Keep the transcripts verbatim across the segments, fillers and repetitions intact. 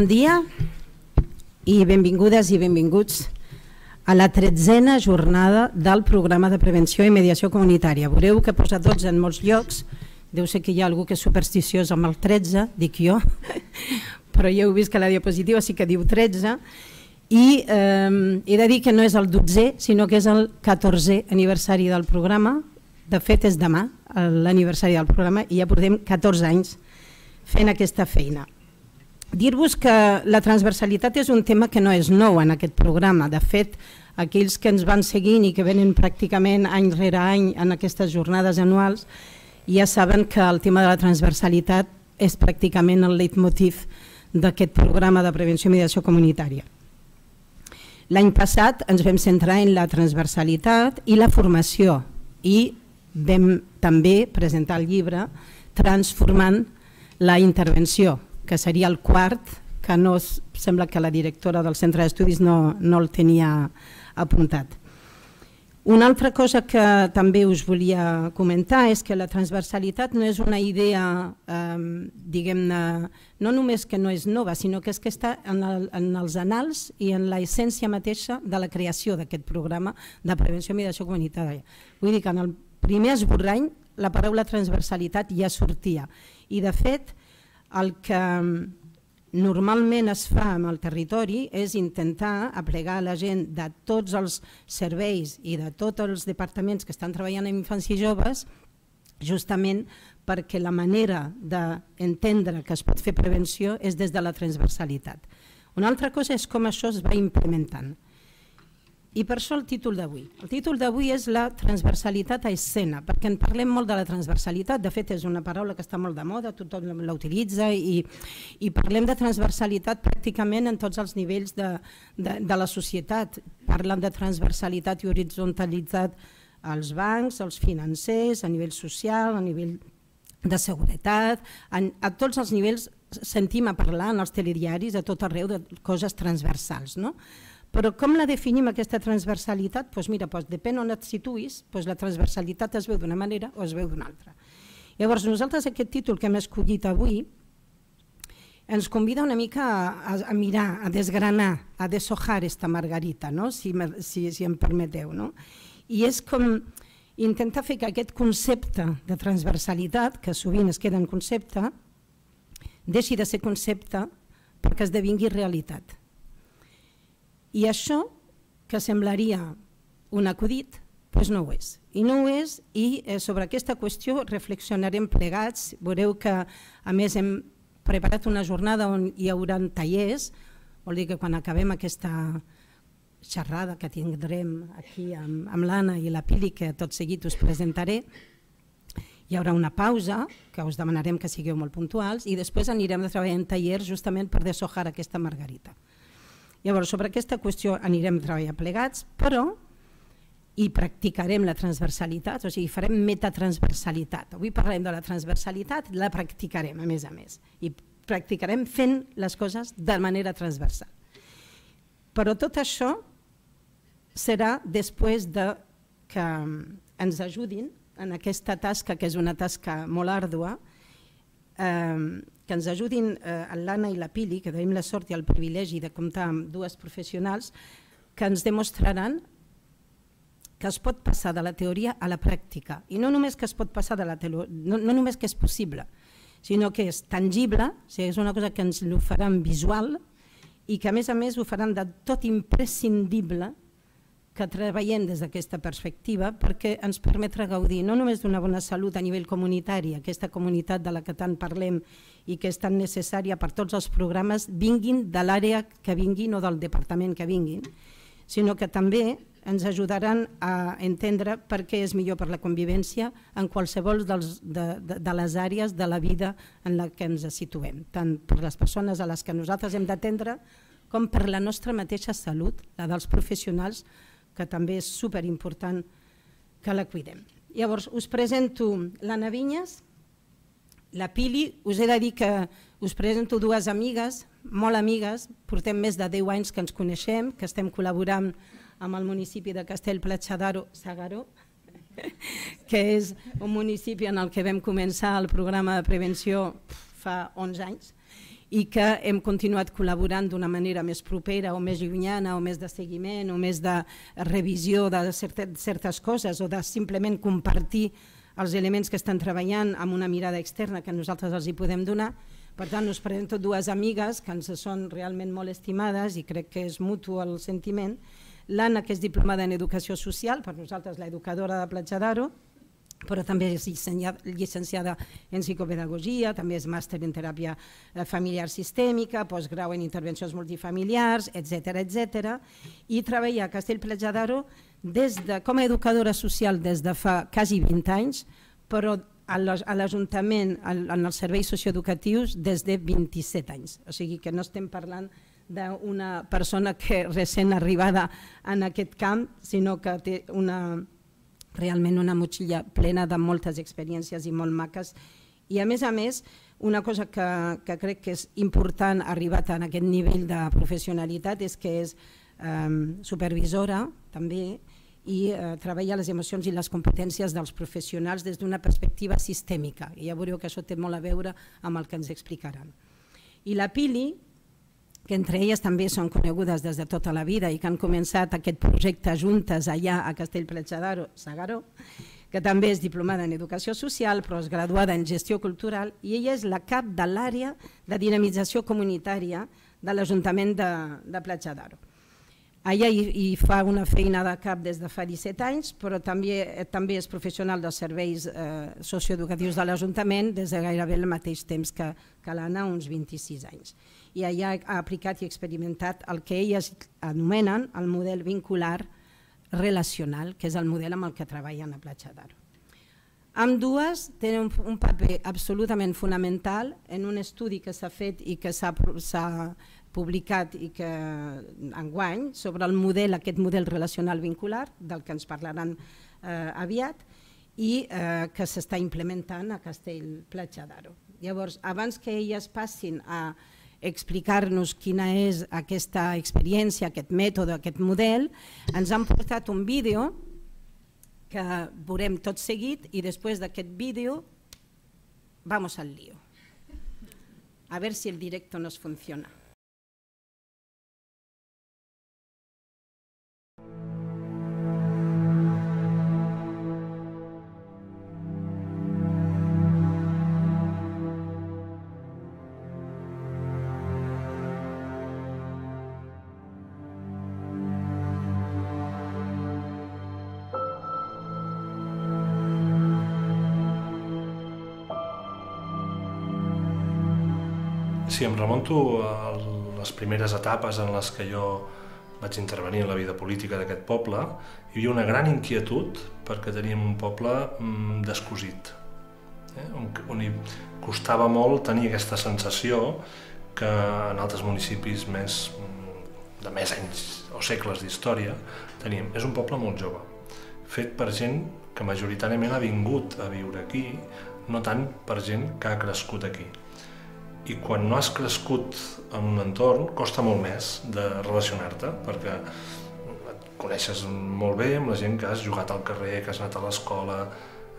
Bon dia i benvingudes i benvinguts a la tretzena jornada del programa de prevenció i mediació comunitària. Veureu que posa dotze en molts llocs, deu ser que hi ha algú que és supersticiós amb el tretze, dic jo, però ja heu vist que la diapositiva sí que diu tretze, i he de dir que no és el dotzè, sinó que és el catorzè aniversari del programa. De fet, és demà l'aniversari del programa i ja portem catorze anys fent aquesta feina. Dir-vos que la transversalitat és un tema que no és nou en aquest programa. De fet, aquells que ens van seguint i que venen pràcticament any rere any en aquestes jornades anuals ja saben que el tema de la transversalitat és pràcticament el leitmotiv d'aquest programa de prevenció i mediació comunitària. L'any passat ens vam centrar en la transversalitat i la formació i vam també presentar el llibre Transformant la intervenció, que seria el quart, que no sembla que la directora del centre d'estudis no el tenia apuntat. Una altra cosa que també us volia comentar és que la transversalitat no és una idea, diguem-ne, no només que no és nova, sinó que és que està en els anals i en l'essència mateixa de la creació d'aquest programa de prevenció i mediació comunitària. Vull dir que en el primer esborrany la paraula transversalitat ja sortia i, de fet, el que normalment es fa en el territori és intentar aplegar la gent de tots els serveis i de tots els departaments que estan treballant amb infants i joves, justament perquè la manera d'entendre que es pot fer prevenció és des de la transversalitat. Una altra cosa és com això es va implementant. I per això el títol d'avui. El títol d'avui és la transversalitat a escena, perquè en parlem molt de la transversalitat, de fet és una paraula que està molt de moda, tothom l'utilitza i parlem de transversalitat pràcticament en tots els nivells de la societat. Parlen de transversalitat i horitzontalitat als bancs, als financers, a nivell social, a nivell de seguretat, a tots els nivells sentim a parlar en els telediaris a tot arreu de coses transversals, no? Però com la definim, aquesta transversalitat? Doncs mira, depèn on et situïs, la transversalitat es veu d'una manera o es veu d'una altra. Llavors, nosaltres aquest títol que hem escollit avui ens convida una mica a mirar, a desgranar, a deshojar esta margarita, si em permeteu. I és com intentar fer que aquest concepte de transversalitat, que sovint es queda en concepte, deixi de ser concepte perquè esdevingui realitat. I això, que semblaria un acudit, doncs no ho és. I no ho és, i sobre aquesta qüestió reflexionarem plegats. Veureu que, a més, hem preparat una jornada on hi haurà tallers. Vol dir que quan acabem aquesta xerrada que tindrem aquí amb l'Anna i la Pili, que tot seguit us presentaré, hi haurà una pausa, que us demanarem que sigueu molt puntuals, i després anirem a treballar en tallers justament per deshojar aquesta margarita. Llavors, sobre aquesta qüestió anirem a treballar plegats, però hi practicarem la transversalitat, o sigui, farem metatransversalitat. Avui parlarem de la transversalitat, la practicarem, a més a més, i practicarem fent les coses de manera transversal. Però tot això serà després que ens ajudin en aquesta tasca, que és una tasca molt àrdua, que ens ajudin l'Anna i la Pili, que tenim la sort i el privilegi de comptar amb dues professionals que ens demostraran que es pot passar de la teoria a la pràctica. I no només que es pot passar de la teoria, no només que és possible, sinó que és tangible, és una cosa que ens ho faran visual i que a més a més ho faran de tot imprescindible que treballem des d'aquesta perspectiva perquè ens permetrà gaudir no només d'una bona salut a nivell comunitari, aquesta comunitat de la que tant parlem i que és tan necessària per tots els programes, vinguin de l'àrea que vinguin o del departament que vinguin, sinó que també ens ajudaran a entendre per què és millor per la convivència en qualsevol de les àrees de la vida en la que ens situem, tant per les persones a les que nosaltres hem d'atendre com per la nostra mateixa salut, la dels professionals, que també és superimportant que la cuidem. Llavors, us presento l'Anna Viñas, la Pili. Us he de dir que us presento dues amigues, molt amigues, portem més de deu anys que ens coneixem, que estem col·laborant amb el municipi de Castell-Platja d'Aro, Segaró, que és un municipi en el que vam començar el programa de prevenció fa onze anys, i que hem continuat col·laborant d'una manera més propera o més llunyana o més de seguiment o més de revisió de certes coses o de simplement compartir els elements que estan treballant amb una mirada externa que nosaltres els hi podem donar. Per tant, us presento dues amigues que ens són realment molt estimades i crec que és mutu el sentiment. L'Anna, que és diplomada en Educació Social, per nosaltres l'educadora de Platja d'Aro, però també és llicenciada en psicopedagogia, també és màster en teràpia familiar sistèmica, postgrau en intervencions multifamiliars, etcètera. I treballa a Castell-Platja d'Aro com a educadora social des de fa quasi vint anys, però a l'Ajuntament, en els serveis socioeducatius, des de vint-i-set anys. O sigui que no estem parlant d'una persona que recent arribada en aquest camp, sinó que té una... realment una motxilla plena de moltes experiències i molt maques. I a més a més, una cosa que crec que és important arribat a aquest nivell de professionalitat és que és supervisora també i treballa les emocions i les competències dels professionals des d'una perspectiva sistèmica. I ja veureu que això té molt a veure amb el que ens explicaran. I la Pili, que entre elles també són conegudes des de tota la vida i que han començat aquest projecte juntes allà a Castell-Platja d'Aro, Segaró, que també és diplomada en Educació Social, però és graduada en Gestió Cultural, i ella és la cap de l'àrea de dinamització comunitària de l'Ajuntament de Platja d'Aro. Allà hi fa una feina de cap des de fa disset anys, però també és professional dels serveis socioeducatius de l'Ajuntament des de gairebé el mateix temps que l'Anna, uns vint-i-sis anys. I allà ha aplicat i experimentat el que elles anomenen el model vincular relacional, que és el model amb el que treballen a Platja d'Aro. Ambdues tenen un paper absolutament fonamental en un estudi que s'ha fet i que s'ha publicat i que enguany sobre el model, aquest model relacional vincular, del que ens parlaran aviat, i que s'està implementant a Castell-Platja d'Aro. Llavors, abans que elles passin a explicar-nos quina és aquesta experiència, aquest mètode, aquest model, ens han portat un vídeo que veurem tot seguit i després d'aquest vídeo vamos al lío. A ver si el directo nos funciona. Si em remonto a les primeres etapes en les que jo vaig intervenir en la vida política d'aquest poble, hi havia una gran inquietud perquè teníem un poble descosit, on costava molt tenir aquesta sensació que en altres municipis de més anys o segles d'història teníem. És un poble molt jove, fet per gent que majoritàriament ha vingut a viure aquí, no tant per gent que ha crescut aquí. I quan no has crescut en un entorn, costa molt més de relacionar-te, perquè et coneixes molt bé amb la gent que has jugat al carrer, que has anat a l'escola.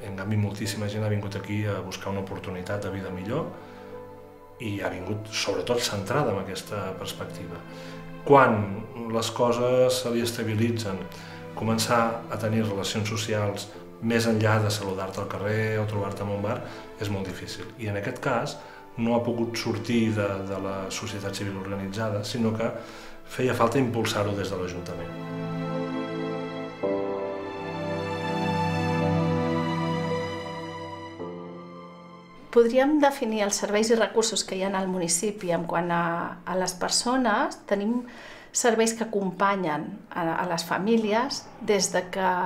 En canvi, moltíssima gent ha vingut aquí a buscar una oportunitat de vida millor i ha vingut, sobretot, centrada en aquesta perspectiva. Quan les coses se li estabilitzen, començar a tenir relacions socials més enllà de saludar-te al carrer o trobar-te en un bar, és molt difícil. I en aquest cas, no ha pogut sortir de la societat civil organitzada, sinó que feia falta impulsar-ho des de l'Ajuntament. Podríem definir els serveis i recursos que hi ha al municipi en quant a les persones. Tenim serveis que acompanyen a les famílies des de que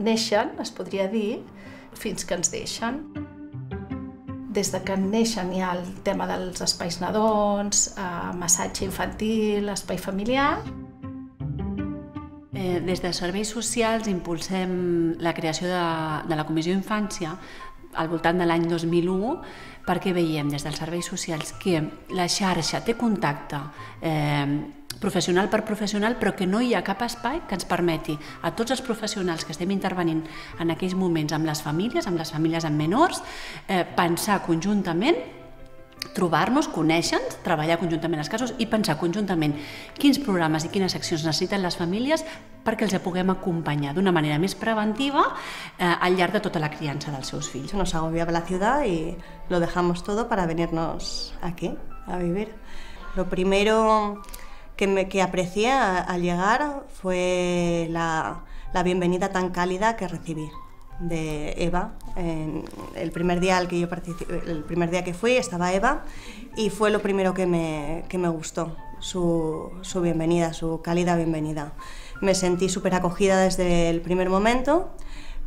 neixen, es podria dir, fins que ens deixen. Des que neixen hi ha el tema dels espais nadons, massatge infantil, espai familiar. Des de serveis socials impulsem la creació de la Comissió Infància al voltant de l'any dos mil u, perquè veiem des dels serveis socials que la xarxa té contacte professional per professional, però que no hi ha cap espai que ens permeti a tots els professionals que estem intervenint en aquells moments amb les famílies, amb les famílies amb menors, pensar conjuntament trobar-nos, conèixer-nos, treballar conjuntament els casos i pensar conjuntament quins programes i quines accions necessiten les famílies perquè els puguem acompanyar d'una manera més preventiva al llarg de tota la criança dels seus fills. Nos agobiaba la ciudad y lo dejamos todo para venirnos aquí a vivir. Lo primero que me que aprecié al llegar fue la, la bienvenida tan cálida que recibí de Eva. En el primer día al que yo participé, el primer día que fui estaba Eva y fue lo primero que me, que me gustó, su, su bienvenida, su cálida bienvenida. Me sentí súper acogida desde el primer momento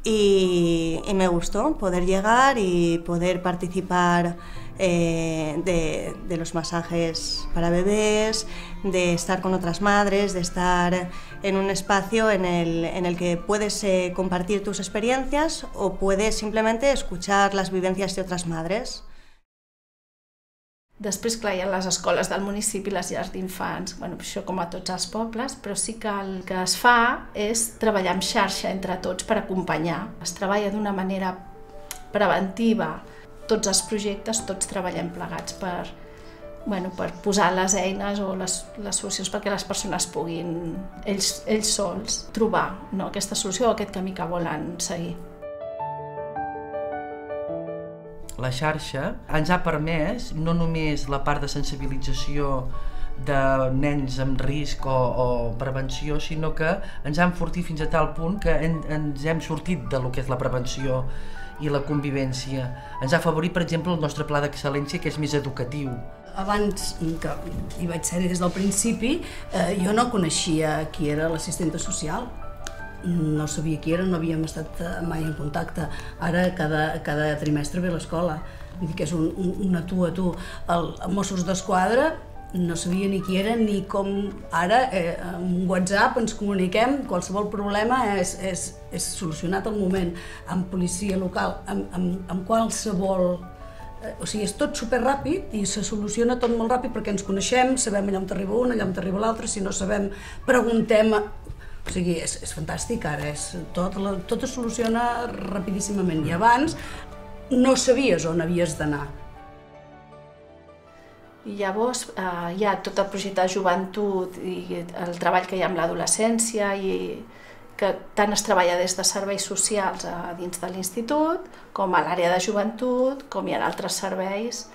y, y me gustó poder llegar y poder participar eh, de, de los masajes para bebés, de estar con otras madres, de estar en un espacio en el, en el que puedes eh, compartir tus experiencias o puedes simplemente escuchar las vivencias de otras madres. Després, clar, hi ha les escoles del municipi, les llars d'infants, bueno, això com a tots els pobles, però sí que el que es fa és treballar en xarxa entre tots per acompanyar. Es treballa d'una manera preventiva. Tots els projectes, tots treballem plegats per, bueno, per posar les eines o les, les solucions perquè les persones puguin, ells, ells sols, trobar, no, aquesta solució o aquest camí que volen seguir. La xarxa ens ha permès no només la part de sensibilització de nens amb risc o, o prevenció, sinó que ens ha enfortit fins a tal punt que en, ens hem sortit de lo que és la prevenció i la convivència. Ens ha afavorit, per exemple, el nostre pla d'excel·lència, que és més educatiu. Abans que hi vaig ser des del principi, eh, jo no coneixia qui era l'assistenta social. No sabia qui era, no havíem estat mai en contacte. Ara cada, cada trimestre ve l'escola, vull dir que és un, un, una tu a tu. El Mossos d'Esquadra no sabia ni qui era ni com. Ara eh, amb un WhatsApp ens comuniquem, qualsevol problema és, és, és solucionat al moment, amb policia local, amb, amb, amb qualsevol... O sigui, és tot superràpid i se soluciona tot molt ràpid perquè ens coneixem, sabem allà on t'arriba un, allà on t'arriba l'altre, si no sabem, preguntem. O sigui, és, és fantàstic ara, és, tot, la, tot es soluciona rapidíssimament i abans no sabies on havies d'anar. I llavors eh, hi ha tot el projecte de joventut i el treball que hi ha amb l'adolescència i que tant es treballa des de serveis socials a dins de l'institut com a l'àrea de joventut, com hi ha altres serveis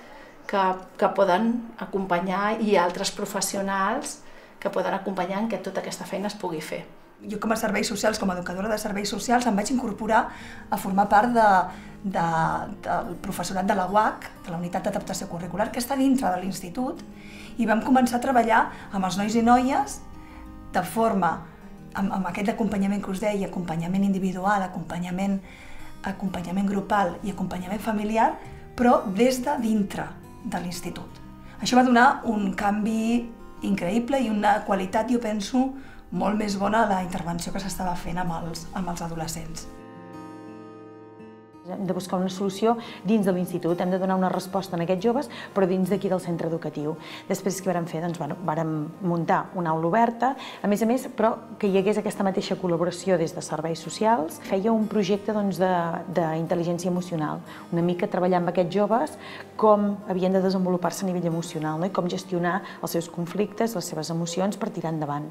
que, que poden acompanyar i altres professionals que poden acompanyar en que tota aquesta feina es pugui fer. Jo com a serveis socials, com a educadora de serveis socials, em vaig incorporar a formar part de, de, del professorat de la U A C, de la Unitat d'Adaptació Curricular, que està dintre de l'institut, i vam començar a treballar amb els nois i noies de forma, amb, amb aquest acompanyament que us deia, acompanyament individual, acompanyament, acompanyament grupal i acompanyament familiar, però des de dintre de l'institut. Això va donar un canvi increïble i una qualitat, jo penso, molt més bona a la intervenció que s'estava fent amb els, amb els adolescents. Hem de buscar una solució dins de l'institut, hem de donar una resposta a aquests joves, però dins d'aquí del centre educatiu. Després, què vàrem fer? Doncs, bueno, vàrem muntar una aula oberta, a més a més, però que hi hagués aquesta mateixa col·laboració des de serveis socials. Feia un projecte d'intel·ligència emocional, una mica treballar amb aquests joves com havien de desenvolupar-se a nivell emocional, no? I com gestionar els seus conflictes, les seves emocions per tirar endavant.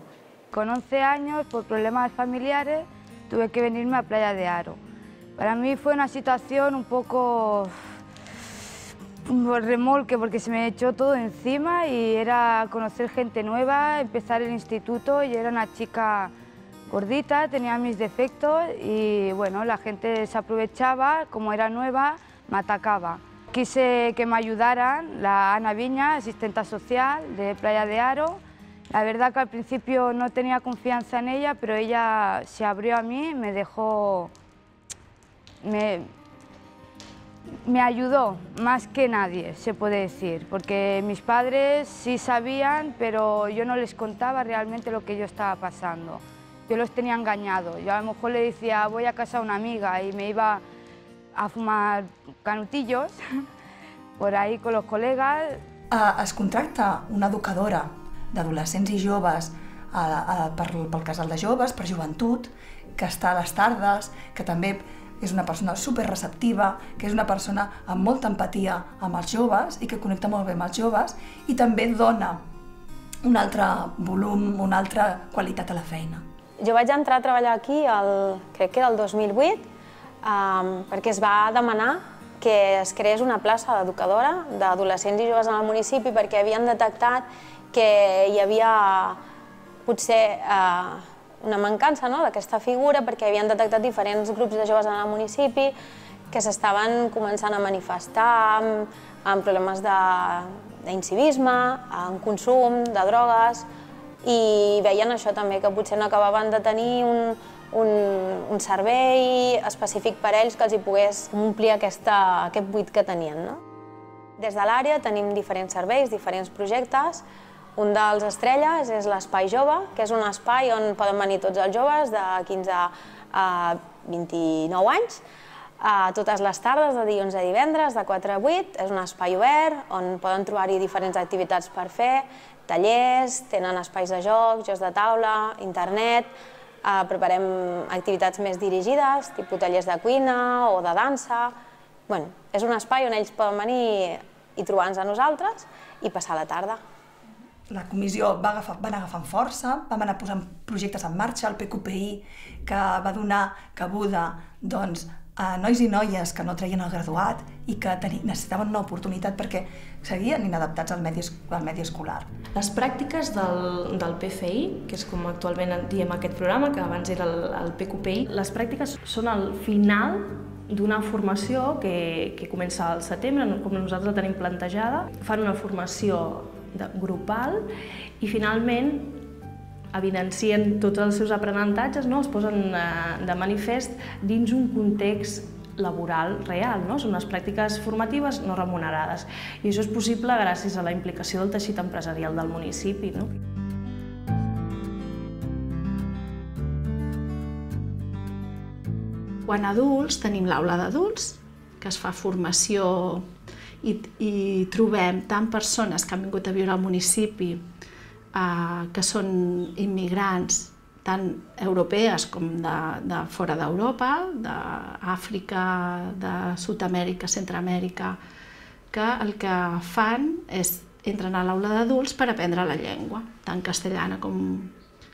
Con once años, por problemas familiares, tuve que venirme a Platja d'Aro. Para mí fue una situación un poco remolque porque se me echó todo encima y era conocer gente nueva, empezar el instituto. Yo era una chica gordita, tenía mis defectos y bueno, la gente se aprovechaba, como era nueva, me atacaba. Quise que me ayudaran la Anna Viñas, asistenta social de Platja d'Aro. La verdad que al principio no tenía confianza en ella, pero ella se abrió a mí, me dejó... Me, me ayudó más que nadie, se puede decir, porque mis padres sí sabían, pero yo no les contaba realmente lo que yo estaba pasando. Yo los tenía engañados. Yo a lo mejor le decía, voy a casa a una amiga y me iba a fumar canutillos por ahí con los colegas. Es contracta una educadora d'adolescents i joves a, a, per, pel casal de joves, per joventut, que està a les tardes, que també és una persona superreceptiva, que és una persona amb molta empatia amb els joves i que connecta molt bé amb els joves i també dona un altre volum, una altra qualitat a la feina. Jo vaig entrar a treballar aquí, el, crec que era el dos mil vuit, eh, perquè es va demanar que es creés una plaça d'educadora d'adolescents i joves en el municipi perquè havien detectat que hi havia potser eh, una mancança, no?, d'aquesta figura, perquè havien detectat diferents grups de joves en el municipi que s'estaven començant a manifestar amb, amb problemes d'incivisme, amb consum de drogues, i veien això també, que potser no acabaven de tenir un, un, un servei específic per a ells que els hi pogués omplir aquesta, aquest buit que tenien, no? Des de l'àrea tenim diferents serveis, diferents projectes. Un dels estrelles és l'Espai Jove, que és un espai on poden venir tots els joves de quinze a vint-i-nou anys, totes les tardes, de dilluns a divendres, de quatre a vuit. És un espai obert on poden trobar-hi diferents activitats per fer, tallers, tenen espais de joc, jocs de taula, internet, preparem activitats més dirigides, tipus tallers de cuina o de dansa. Bueno, és un espai on ells poden venir i trobar-nos a nosaltres i passar la tarda. La comissió va agafar, van agafant força, vam anar posant projectes en marxa, el P Q P I, que va donar cabuda doncs, a nois i noies que no traien el graduat i que necessitaven una oportunitat perquè seguien inadaptats al medi, al medi escolar. Les pràctiques del, del P F I, que és com actualment diem aquest programa, que abans era el, el P Q P I, les pràctiques són el final d'una formació que, que comença al setembre, com nosaltres la tenim plantejada. Fan una formació grupal i finalment evidencien tots els seus aprenentatges, no? Es posen de manifest dins un context laboral real, no? Són unes pràctiques formatives no remunerades i això és possible gràcies a la implicació del teixit empresarial del municipi, no? Quan adults tenim l'aula d'adults, que es fa formació I, i trobem tant persones que han vingut a viure al municipi, eh, que són immigrants, tant europees com de, de fora d'Europa, d'Àfrica, de Sud-amèrica, Centroamèrica, que el que fan és entren a l'aula d'adults per aprendre la llengua, tant castellana com,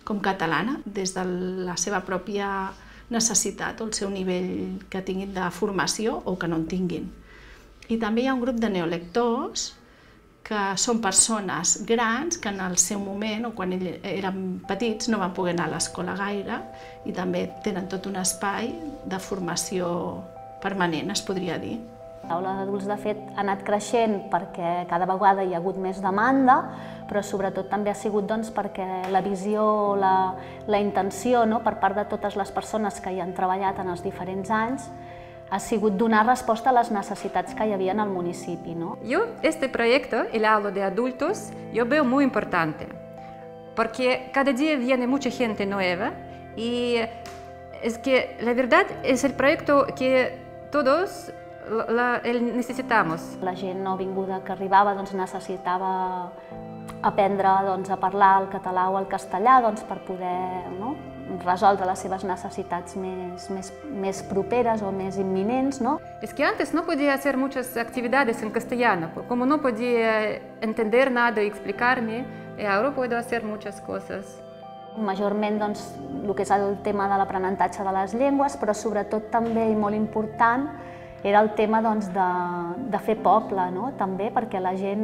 com catalana, des de la seva pròpia necessitat o el seu nivell que tinguin de formació o que no en tinguin. I també hi ha un grup de neolectors que són persones grans que en el seu moment o quan eren petits no van poder anar a l'escola gaire i també tenen tot un espai de formació permanent, es podria dir. L'aula d'adults, de fet, ha anat creixent perquè cada vegada hi ha hagut més demanda, però sobretot també ha sigut doncs, perquè la visió, la, la intenció, no?, per part de totes les persones que hi han treballat en els diferents anys ha sido donar respuesta a las necesidades que había en el municipio, ¿no? Yo, este proyecto, el aula de adultos, yo veo muy importante, porque cada día viene mucha gente nueva y es que la verdad es el proyecto que todos la, la, necesitamos. La gente no vinguda que arribava doncs, necessitava aprendre doncs, a parlar el català o el castellà doncs, per poder, no?, resoldre les seves necessitats més, més, més properes o més imminents, no? Es que antes no podía hacer muchas actividades en castellano, como no podía entender nada y explicarme, ahora puedo hacer muchas cosas. Majorment, doncs, el que és el tema de l'aprenentatge de les llengües, però sobretot també i molt important era el tema doncs, de, de fer poble, no?, també, perquè la gent,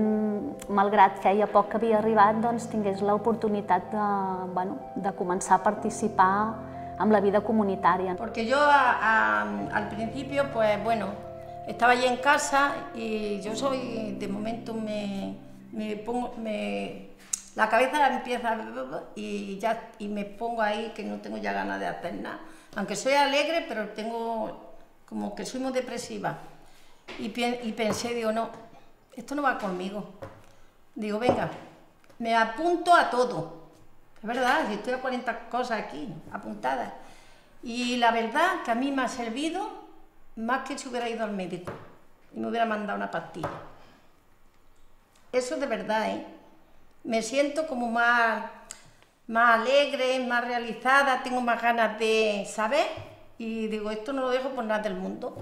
malgrat feia poc que havia arribat, doncs, tingués l'oportunitat de, bueno, de començar a participar en la vida comunitària. Porque yo a, a, al principio, pues bueno, estaba allí en casa y yo soy, de momento me, me pongo, me, la cabeza la empieza y ya y me pongo ahí que no tengo ya ganas de hacer nada. Aunque soy alegre, pero tengo como que soy muy depresiva, y, y pensé, digo, no, esto no va conmigo, digo, venga, me apunto a todo, es verdad, si estoy a cuarenta cosas aquí, apuntadas, y la verdad que a mí me ha servido más que si hubiera ido al médico y me hubiera mandado una pastilla, eso de verdad, ¿eh? Me siento como más, más alegre, más realizada, tengo más ganas de saber Y digo, esto no lo dejo por nada del mundo.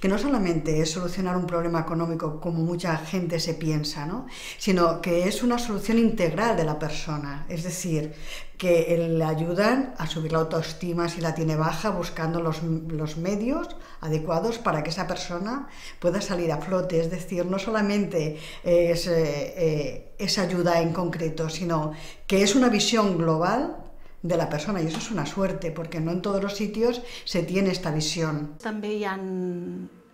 Que no solamente es solucionar un problema económico, como mucha gente se piensa, ¿no?, sino que es una solución integral de la persona. Es decir, que le ayudan a subir la autoestima si la tiene baja, buscando los, los medios adecuados para que esa persona pueda salir a flote. Es decir, no solamente es, eh, es ayuda en concreto, sino que es una visión global de la persona, y eso es una suerte, porque no en todos los sitios se tiene esta visión. També hi ha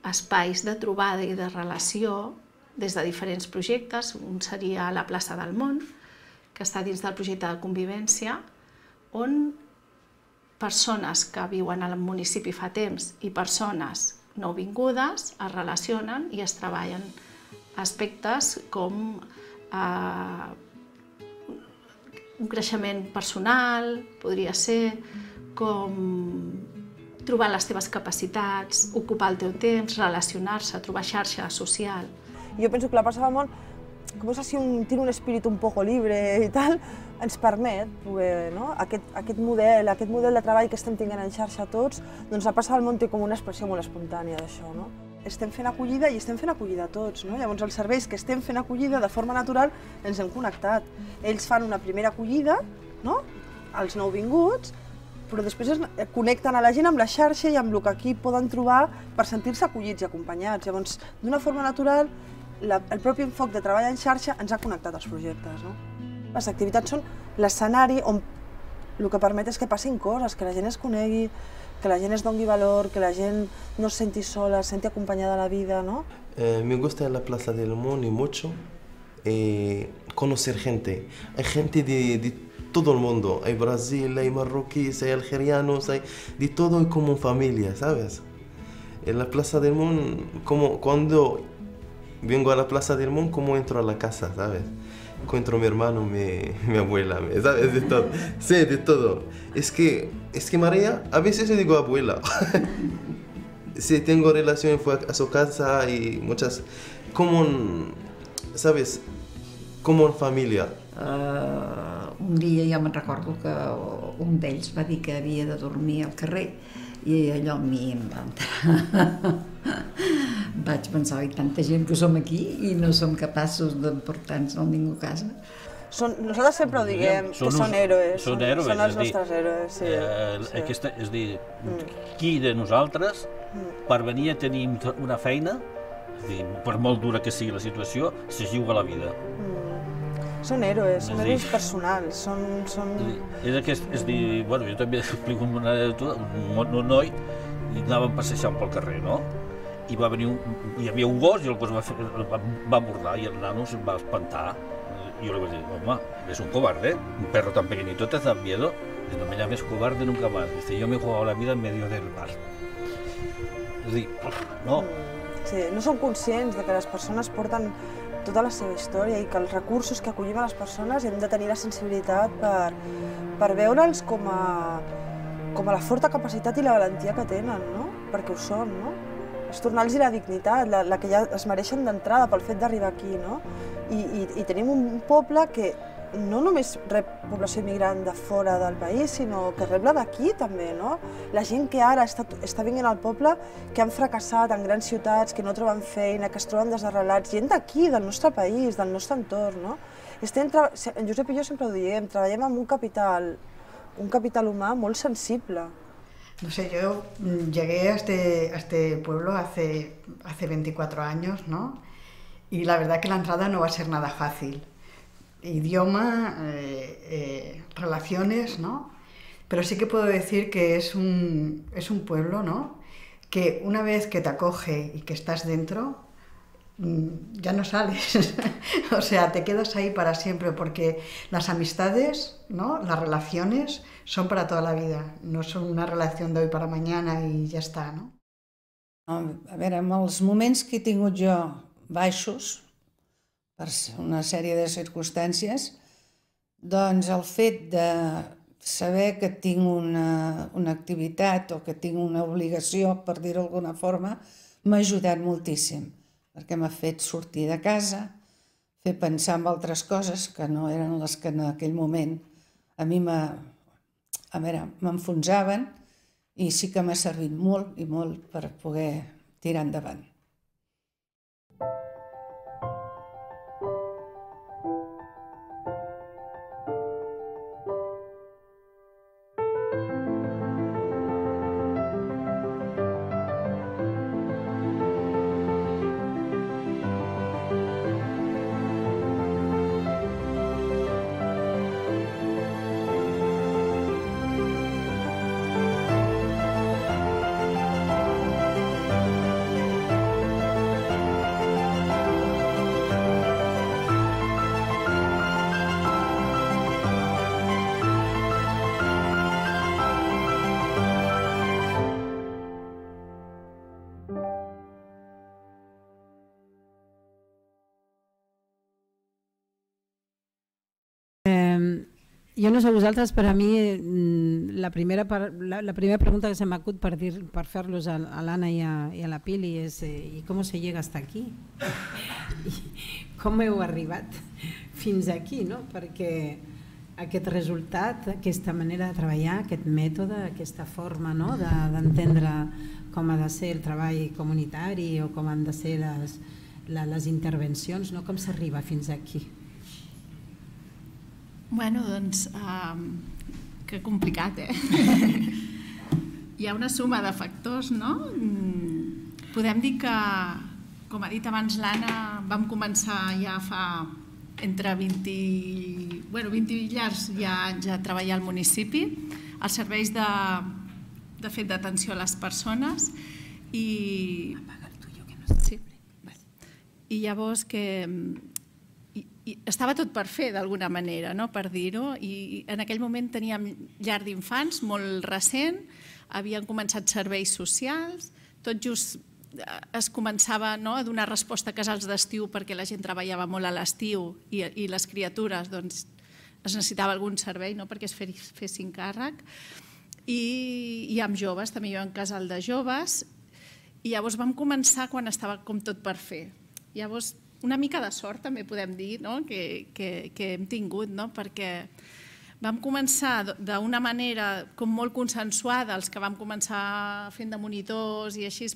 espais de trobada i de relació des de diferents projectes. Un seria la plaça del Món, que està dins del projecte de convivència, on persones que viuen al municipi fa temps i persones nouvingudes es relacionen i es treballen aspectes com eh, un creixement personal, podria ser, com trobar les teves capacitats, ocupar el teu temps, relacionar-se, trobar xarxa social. Jo penso que la plaça del Món, com és si un tiene un espíritu un poco libre i tal, ens permet poder, no?, aquest, aquest model, aquest model de treball que estem tinguent en xarxa tots, doncs la plaça del Món té com una expressió molt espontània d'això, no? Estem fent acollida i estem fent acollida tots, no? Llavors els serveis que estem fent acollida de forma natural ens hem connectat. Ells fan una primera acollida, no?, als nouvinguts, però després es connecten a la gent amb la xarxa i amb el que aquí poden trobar per sentir-se acollits i acompanyats. Llavors, d'una forma natural, la, el propi enfoc de treball en xarxa ens ha connectat als projectes, no? Les activitats són l'escenari on el que permet és que passin coses, que la gent es conegui, que la gent es doni valor, que la gent no se senti sola, se senti acompañada a la vida, ¿no? Eh, me gusta la Plaza del Món y mucho eh, conocer gente. Hay gente de, de todo el mundo. Hay Brasil, hay marroquíes, hay algerianos, hay de todo y como familia, ¿sabes? En la Plaza del Món, como cuando vengo a la Plaza del Món, como entro a la casa, ¿sabes? Encuentro a mi hermano, mi, mi abuela, ¿sabes? De todo. Sí, de todo. Es que, es que María, a veces yo digo abuela. Sí, tengo relación, fue a su casa y muchas... Como, ¿sabes? Como en familia. Uh, un día yo me recuerdo que un d'ells va dir que había de dormir al carrer i allò a mi em va entrar. Vaig pensar, hi ha tanta gent que som aquí i no som capaços d'emportar-nos a ningú a casa. Són, nosaltres sempre ho diguem, són que són héroes, són, són, héroes, són els nostres dir, héroes. Sí, eh, sí. Aquesta, és dir, mm. qui de nosaltres, mm. per venir a tenir una feina, és dir, per molt dura que sigui la situació, se juga la vida. Mm. Són héroes, són héroes personals, són... són... És, aquest, és dir, bueno, jo també explico una anècdota, un, un noi, i anàvem passejant pel carrer, no? I va venir un, hi havia un gos i el gos va, fer, va, va mordar i el nano se'n va espantar. I jo li vaig dir, home, és un cobarde, un perro tan pequeñito te da miedo. Dice, no me llames cobarde nunca más. Dice, yo me he jugado la vida en medio del mar. És a dir, no. Sí, no som conscients de que les persones porten tota la seva història i que els recursos que acollim a les persones hem de tenir la sensibilitat per, per veure'ls com a, com a la forta capacitat i la valentia que tenen, no? Perquè ho són, no? És tornar-los la dignitat, la, la que ja es mereixen d'entrada pel fet d'arribar aquí, no? I, i, I tenim un poble que no només rep població immigrant de fora del país, sinó que rep la d'aquí també, no? La gent que ara està, està venint al poble, que han fracassat en grans ciutats, que no troben feina, que es troben desarrelats, gent d'aquí, del nostre país, del nostre entorn, no? Estem, Josep i jo sempre ho diem, treballem amb un capital, un capital humà molt sensible. No sé, yo llegué a este, a este pueblo hace, hace veinticuatro años, ¿no? Y la verdad que la entrada no va a ser nada fácil. Idioma, eh, eh, relaciones, ¿no? Pero sí que puedo decir que es un, es un pueblo, ¿no?, que una vez que te acoge y que estás dentro, ya no sales. O sea, te quedas ahí para siempre, porque las amistades, ¿no?, las relaciones son para toda la vida, no són una relació d'avui per a mañana i ja està, no? A veure, en els moments que he tingut jo baixos, per una sèrie de circumstàncies, doncs el fet de saber que tinc una, una activitat o que tinc una obligació, per dir-ho d'alguna forma, m'ha ajudat moltíssim, perquè m'ha fet sortir de casa, fer pensar en altres coses que no eren les que en aquell moment a mi m'ha... a veure, m'enfonsaven i sí que m'ha servit molt i molt per poder tirar endavant. Jo no sé vosaltres, per a mi la primera pregunta que se m'acut per fer-los a l'Anna i a la Pili és com se llega fins aquí? Com heu arribat fins aquí? Perquè aquest resultat, aquesta manera de treballar, aquest mètode, aquesta forma d'entendre com ha de ser el treball comunitari o com han de ser les intervencions, com s'arriba fins aquí? Bueno, doncs, que complicat, eh? Hi ha una suma de factors, no? Podem dir que, com ha dit abans l'Anna, vam començar ja fa entre vint i vint llargs ja a treballar al municipi, als serveis de fet d'atenció a les persones i... I llavors que... Estava tot per fer, d'alguna manera, per dir-ho, i en aquell moment teníem llar d'infants molt recent, havien començat serveis socials, tot just es començava a donar resposta a casals d'estiu perquè la gent treballava molt a l'estiu i les criatures es necessitava algun servei perquè es fessin càrrec. I amb joves, també hi havia un casal de joves, i llavors vam començar quan estava com tot per fer. Llavors, una mica de sort també podem dir que hem tingut, perquè vam començar d'una manera com molt consensuada, els que vam començar fent de monitors i així,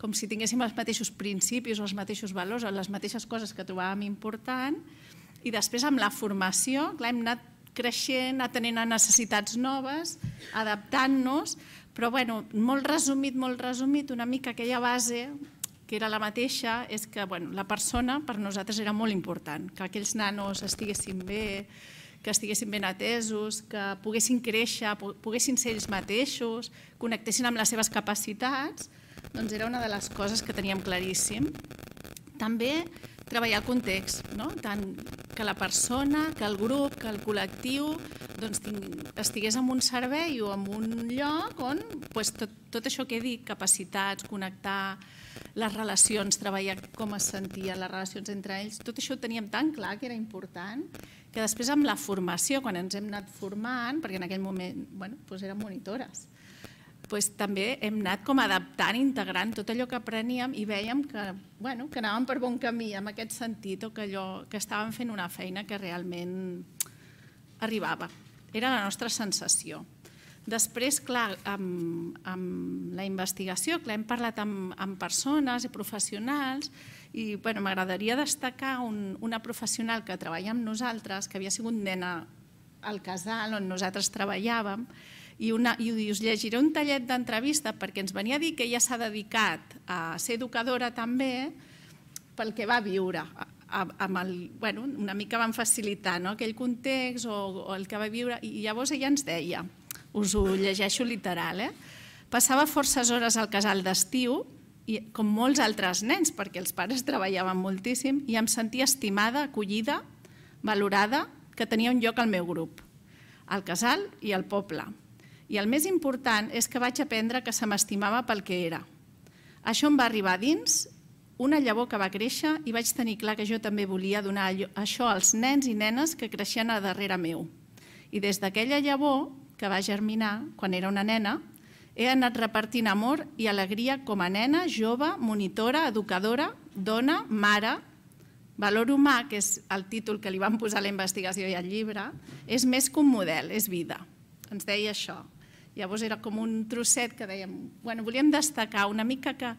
com si tinguéssim els mateixos principis o els mateixos valors o les mateixes coses que trobàvem important, i després amb la formació hem anat creixent, atenent a necessitats noves, adaptant-nos, però molt resumit, molt resumit, una mica aquella base que era la mateixa, és que la persona per nosaltres era molt important, que aquells nanos estiguessin bé, que estiguessin ben atesos, que poguessin créixer, poguessin ser ells mateixos, connectessin amb les seves capacitats, doncs era una de les coses que teníem claríssim. També treballar el context, tant que la persona, que el grup, que el col·lectiu estigués en un servei o en un lloc on tot això que he dit, capacitats, connectar, les relacions, treballar com es sentien, les relacions entre ells, tot això ho teníem tan clar que era important, que després amb la formació, quan ens hem anat formant, perquè en aquell moment érem monitores, també hem anat com adaptant, integrant tot allò que apreníem i vèiem que anàvem per bon camí en aquest sentit o que estàvem fent una feina que realment arribava. Era la nostra sensació. Després, clar, amb la investigació, hem parlat amb persones i professionals i m'agradaria destacar una professional que treballa amb nosaltres, que havia sigut nena al casal on nosaltres treballàvem, i us llegiré un tallet d'entrevista perquè ens venia a dir que ella s'ha dedicat a ser educadora també pel que va viure. Una mica van facilitar aquell context o el que va viure, i llavors ella ens deia, us ho llegeixo literal, passava forces hores al casal d'estiu, com molts altres nens, perquè els pares treballaven moltíssim, i em sentia estimada, acollida, valorada, que tenia un lloc al meu grup, al casal i al poble. I el més important és que vaig aprendre que se m'estimava pel que era. Això em va arribar dins, una llavor que va créixer, i vaig tenir clar que jo també volia donar això als nens i nenes que creixien a darrere meu. I des d'aquella llavor que va germinar quan era una nena, he anat repartint amor i alegria com a nena, jove, monitora, educadora, dona, mare. Valor humà, que és el títol que li van posar a la investigació i al llibre, és més que un model, és vida. Ens deia això. Llavors era com un trosset que dèiem, bueno, volíem destacar una mica que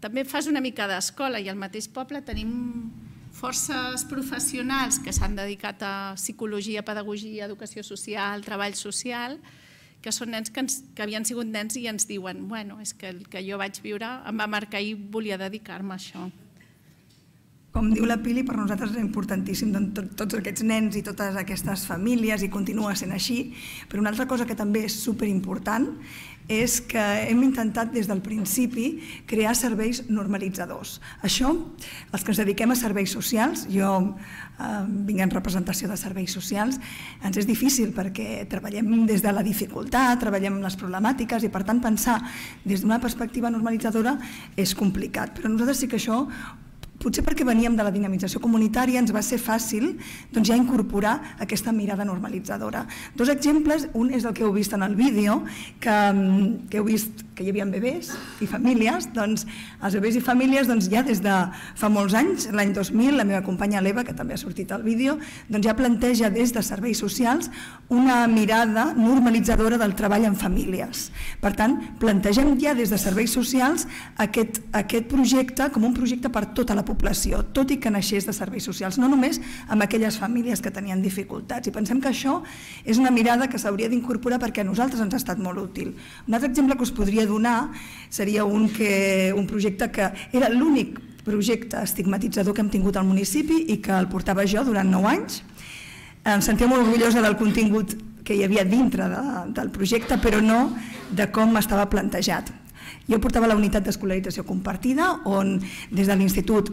també fas una mica d'escola i al mateix poble tenim forces professionals que s'han dedicat a psicologia, pedagogia, educació social, treball social, que són nens que, ens, que havien sigut nens i ens diuen, bueno, és que el que jo vaig viure em va marcar i volia dedicar-me a això. Com diu la Pili, per nosaltres és importantíssim tots aquests nens i totes aquestes famílies i continua sent així, però una altra cosa que també és superimportant és que hem intentat des del principi crear serveis normalitzadors. Això, els que ens dediquem a serveis socials, jo eh, vinc en representació de serveis socials, ens és difícil perquè treballem des de la dificultat, treballem les problemàtiques i per tant pensar des d'una perspectiva normalitzadora és complicat, però nosaltres sí que això, potser perquè veníem de la dinamització comunitària, ens va ser fàcil doncs, ja incorporar aquesta mirada normalitzadora. Dos exemples, un és el que heu vist en el vídeo, que, que heu vist que hi havia bebès i famílies, doncs els bebès i famílies doncs, ja des de fa molts anys, l'any dos mil, la meva companya l'Eva, que també ha sortit al vídeo, doncs, ja planteja des de serveis socials una mirada normalitzadora del treball en famílies. Per tant, plantegem ja des de serveis socials aquest, aquest projecte com un projecte per tota la població, tot i que naixés de serveis socials, no només amb aquelles famílies que tenien dificultats. I pensem que això és una mirada que s'hauria d'incorporar perquè a nosaltres ens ha estat molt útil. Un altre exemple que us podria donar seria un, que, un projecte que era l'únic projecte estigmatitzador que hem tingut al municipi i que el portava jo durant nou anys. Em sentia molt orgullosa del contingut que hi havia dintre de, del projecte, però no de com estava plantejat. Jo portava la unitat d'escolarització compartida, on des de l'institut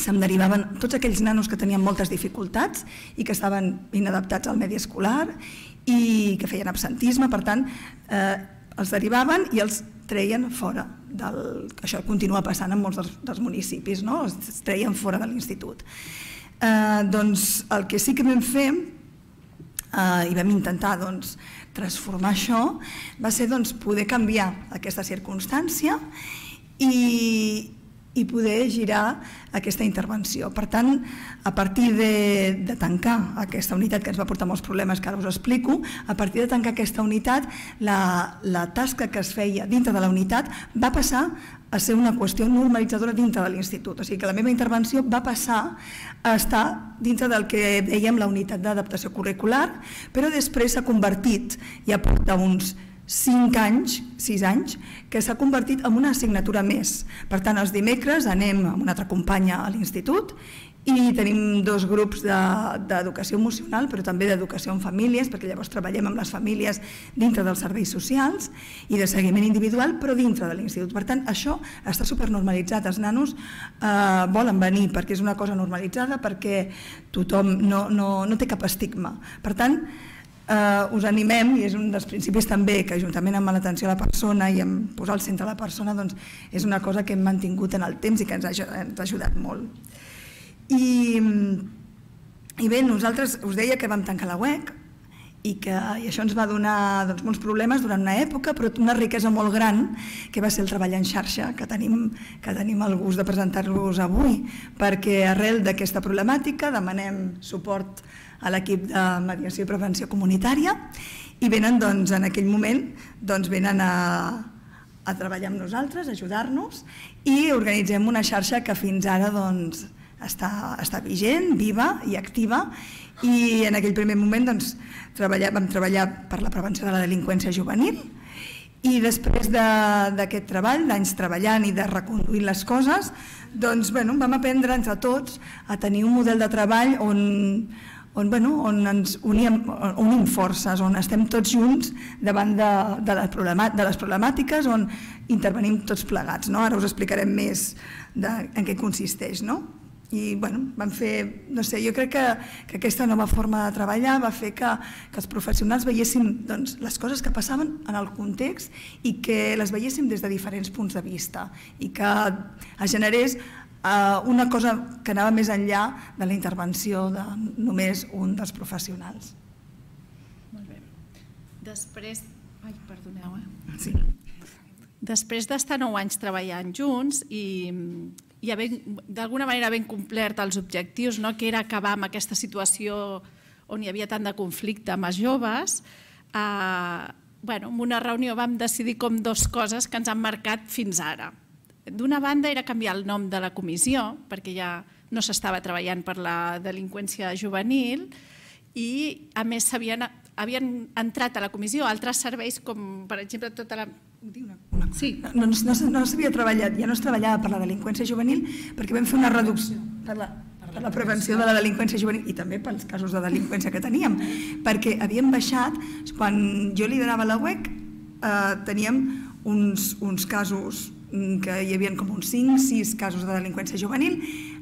se'm derivaven tots aquells nanos que tenien moltes dificultats i que estaven inadaptats al medi escolar i que feien absentisme, per tant, eh, els derivaven i els treien fora del... Això continua passant en molts dels, dels municipis, no? Els treien fora de l'institut. Eh, doncs el que sí que vam fer, eh, i vam intentar, doncs, transformar això, va ser doncs, poder canviar aquesta circumstància i, i poder girar aquesta intervenció. Per tant, a partir de, de tancar aquesta unitat, que ens va portar molts problemes, que ara us explico, a partir de tancar aquesta unitat, la, la tasca que es feia dintre de la unitat va passar a ser una qüestió normalitzadora dintre de l'institut. O sigui que la meva intervenció va passar a estar dintre del que dèiem la unitat d'adaptació curricular, però després s'ha convertit, ja porta uns cinc anys, sis anys, que s'ha convertit en una assignatura més. Per tant, els dimecres anem amb una altra companya a l'institut i tenim dos grups d'educació emocional, però també d'educació en famílies, perquè llavors treballem amb les famílies dintre dels serveis socials i de seguiment individual, però dintre de l'institut. Per tant, això està supernormalitzat. Els nanos eh, volen venir perquè és una cosa normalitzada, perquè tothom no, no, no té cap estigma. Per tant, Uh, us animem, i és un dels principis també que juntament amb l'atenció a la persona i amb posar al centre la persona doncs, és una cosa que hem mantingut en el temps i que ens ha, ens ha ajudat molt. I, i bé, nosaltres us deia que vam tancar la U E C i que i això ens va donar doncs, molts problemes durant una època, però una riquesa molt gran, que va ser el treball en xarxa, que tenim, que tenim el gust de presentar-los avui, perquè arrel d'aquesta problemàtica demanem suport a l'equip de mediació i prevenció comunitària i venen doncs, en aquell moment doncs, venen a, a treballar amb nosaltres, ajudar-nos i organitzem una xarxa que fins ara doncs, està, està vigent, viva i activa. I en aquell primer moment doncs, treballar, vam treballar per la prevenció de la delinqüència juvenil i després d'aquest de, treball, d'anys treballant i de reconduir les coses, doncs, bueno, vam aprendre entre tots a tenir un model de treball on, on, bueno, on ens unim, unim forces, on estem tots junts davant de, de, les, problemà, de les problemàtiques, on intervenim tots plegats. No? Ara us explicarem més de, en què consisteix. No? I bueno, van fer, no sé, jo crec que, que aquesta nova forma de treballar va fer que, que els professionals veiessin doncs, les coses que passaven en el context i que les veiéssim des de diferents punts de vista i que es generés eh, una cosa que anava més enllà de la intervenció de només un dels professionals. Molt bé. Després... Ai, perdoneu, eh? Sí. Després d'estar nou anys treballant junts i i d'alguna manera ben complert els objectius, no? Que era acabar amb aquesta situació on hi havia tant de conflicte amb els joves, eh, bueno, en una reunió vam decidir com dues coses que ens han marcat fins ara. D'una banda era canviar el nom de la comissió, perquè ja no s'estava treballant per la delinqüència juvenil i a més havien entrat a la comissió altres serveis com per exemple tota la... Sí, no, no, no, no s'havia treballat, ja no es treballava per la delinqüència juvenil perquè vam fer una reducció per la, per la prevenció de la delinqüència juvenil i també pels casos de delinqüència que teníem, perquè havíem baixat, quan jo liderava la U E C, eh, teníem uns, uns casos que hi havia com uns cinc sis casos de delinqüència juvenil,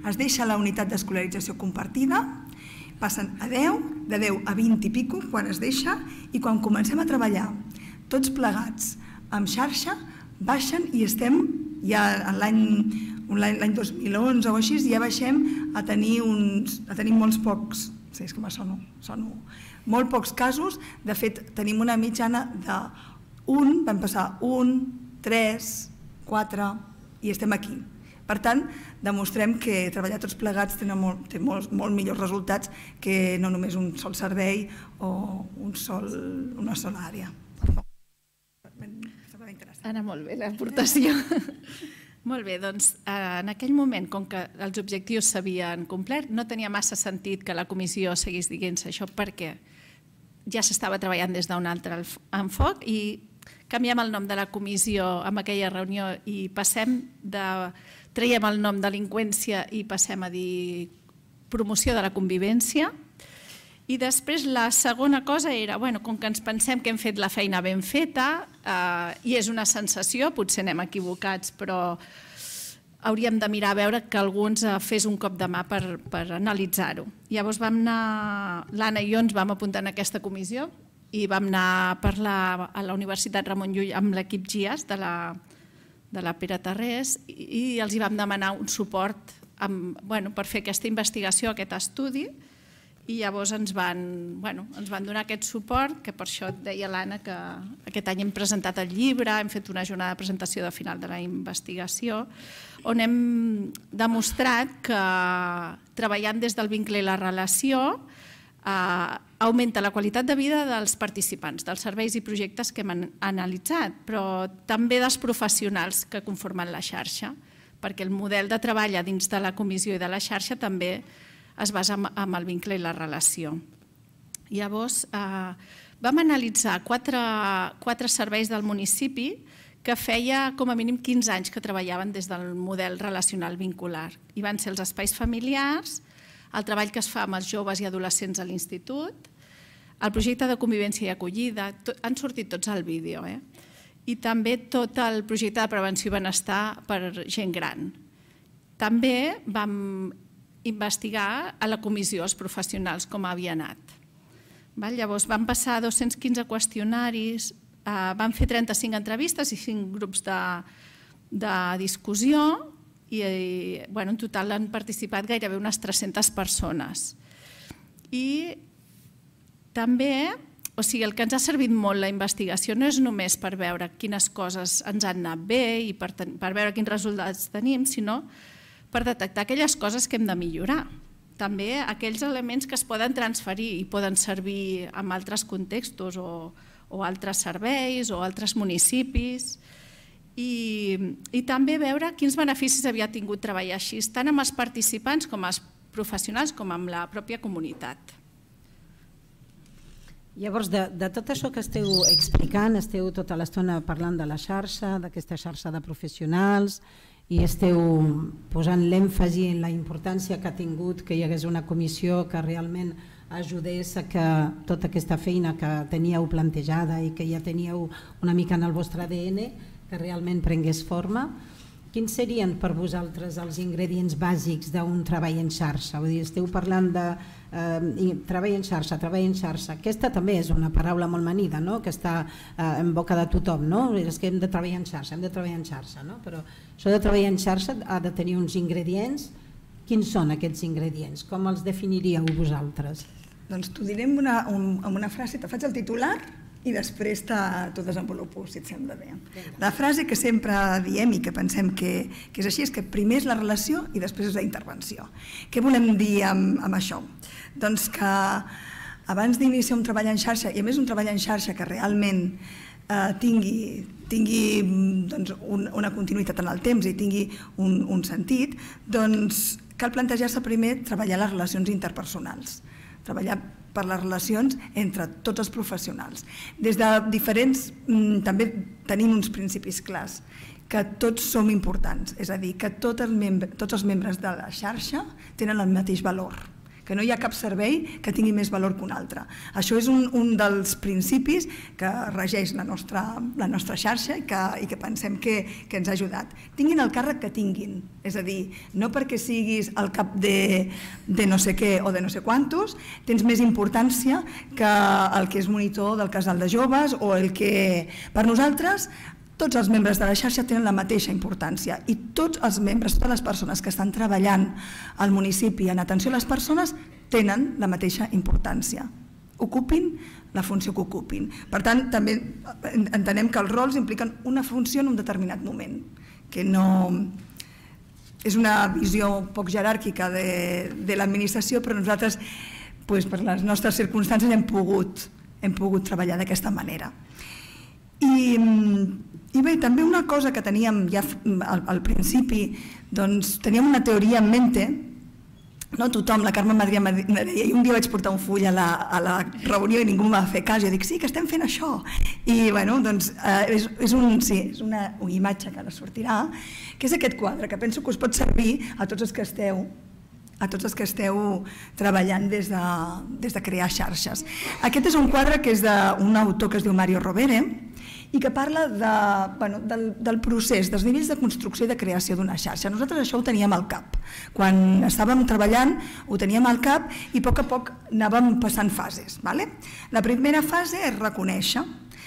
es deixa la unitat d'escolarització compartida, passen a deu, de deu a vint i pico quan es deixa i quan comencem a treballar tots plegats amb xarxa, baixen i estem ja en l'any dos mil onze o així, ja baixem a tenir molts pocs, és que sono, molt pocs casos, de fet tenim una mitjana de un, vam passar un, tres, quatre i estem aquí. Per tant, demostrem que treballar tots plegats té molt millors resultats que no només un sol servei o una sola àrea. Anna, molt bé l'aportació. Molt bé, doncs en aquell moment, com que els objectius s'havien complert, no tenia massa sentit que la comissió seguís dient-se això perquè ja s'estava treballant des d'un altre enfoc i canviem el nom de la comissió en aquella reunió i passem de... traiem el nom delinqüència i passem a dir promoció de la convivència. I després la segona cosa era, bueno, com que ens pensem que hem fet la feina ben feta eh, i és una sensació, potser anem equivocats, però hauríem de mirar a veure que alguns fes un cop de mà per, per analitzar-ho. Llavors vam anar, l'Anna i jo ens vam apuntar en aquesta comissió i vam anar a parlar a la Universitat Ramon Llull amb l'equip G I A S de la, de la Pere Terrés i, i els hi vam demanar un suport amb, bueno, per fer aquesta investigació, aquest estudi. I llavors ens van, bueno, ens van donar aquest suport, que per això et deia l'Anna que aquest any hem presentat el llibre, hem fet una jornada de presentació de final de la investigació, on hem demostrat que treballant des del vincle i la relació eh, augmenta la qualitat de vida dels participants, dels serveis i projectes que hem analitzat, però també dels professionals que conformen la xarxa, perquè el model de treball dins de la comissió i de la xarxa també es basa en el vincle i la relació. Llavors, vam analitzar quatre serveis del municipi que feia com a mínim quinze anys que treballaven des del model relacional vincular. I van ser els espais familiars, el treball que es fa amb els joves i adolescents a l'institut, el projecte de convivència i acollida, han sortit tots al vídeo, i també tot el projecte de prevenció i benestar per gent gran. També vam investigar a la comissió els professionals com havia anat. Llavors van passar dos-cents quinze qüestionaris, van fer trenta-cinc entrevistes i cinc grups de, de discussió i, i bueno, en total han participat gairebé unes tres-centes persones. I també, o sigui, el que ens ha servit molt la investigació no és només per veure quines coses ens han anat bé i per, per veure quins resultats tenim, sinó per detectar aquelles coses que hem de millorar. També aquells elements que es poden transferir i poden servir en altres contextos o altres serveis o altres municipis. I també veure quins beneficis havia tingut treballar així, tant amb els participants com els professionals com amb la pròpia comunitat. Llavors, de tot això que esteu explicant, esteu tota l'estona parlant de la xarxa, d'aquesta xarxa de professionals, i esteu posant l'èmfasi en la importància que ha tingut que hi hagués una comissió que realment ajudés a que tota aquesta feina que teníeu plantejada i que ja teníeu una mica en el vostre A D N, que realment prengués forma. Quins serien per vosaltres els ingredients bàsics d'un treball en xarxa? Vull dir, esteu parlant de eh, treball en xarxa, treball en xarxa. Aquesta també és una paraula molt manida, no?, que està eh, en boca de tothom, no? És que hem de treballar en xarxa, hem de treballar en xarxa, no? Però això de treballar en xarxa ha de tenir uns ingredients. Quins són aquests ingredients? Com els definiríeu vosaltres? Doncs t'ho diré amb una, amb una frase, te faig el titular i després t'ho desenvolupo, si et sembla bé. La frase que sempre diem i que pensem que és així és que primer és la relació i després és la intervenció. Què volem dir amb això? Doncs que abans d'iniciar un treball en xarxa, i a més un treball en xarxa que realment tingui una continuïtat en el temps i tingui un sentit, doncs cal plantejar-se primer treballar les relacions interpersonals, treballar per les relacions entre tots els professionals. Des de diferents també tenim uns principis clars, que tots som importants, és a dir, que tots els membres de la xarxa tenen el mateix valor, que no hi ha cap servei que tingui més valor que un altre. Això és un dels principis que regeix la nostra xarxa i que pensem que ens ha ajudat. Tinguin el càrrec que tinguin, és a dir, no perquè siguis el cap de no sé què o de no sé quantos, tens més importància que el que és monitor del casal de joves o el que... Per nosaltres, tots els membres de la xarxa tenen la mateixa importància i tots els membres, totes les persones que estan treballant al municipi en atenció a les persones tenen la mateixa importància. Ocupin la funció que ocupin. Per tant, també entenem que els rols impliquen una funció en un determinat moment, que no... És una visió poc jeràrquica de l'administració, però nosaltres, per les nostres circumstàncies, hem pogut treballar d'aquesta manera. I... I bé, també una cosa que teníem ja al principi, doncs teníem una teoria en mente, no tothom, la Carme Madrià me deia, i un dia vaig portar un full a la reunió i ningú m'ha fet cas, jo dic, sí, que estem fent això. I bé, doncs és una imatge que ara sortirà, que és aquest quadre, que penso que us pot servir a tots els que esteu a tots els que esteu treballant des de crear xarxes. Aquest és un quadre que és d'un autor que es diu Mario Rovere i que parla del procés, dels nivells de construcció i de creació d'una xarxa. Nosaltres això ho teníem al cap. Quan estàvem treballant ho teníem al cap i a poc a poc anàvem passant fases. La primera fase és reconèixer,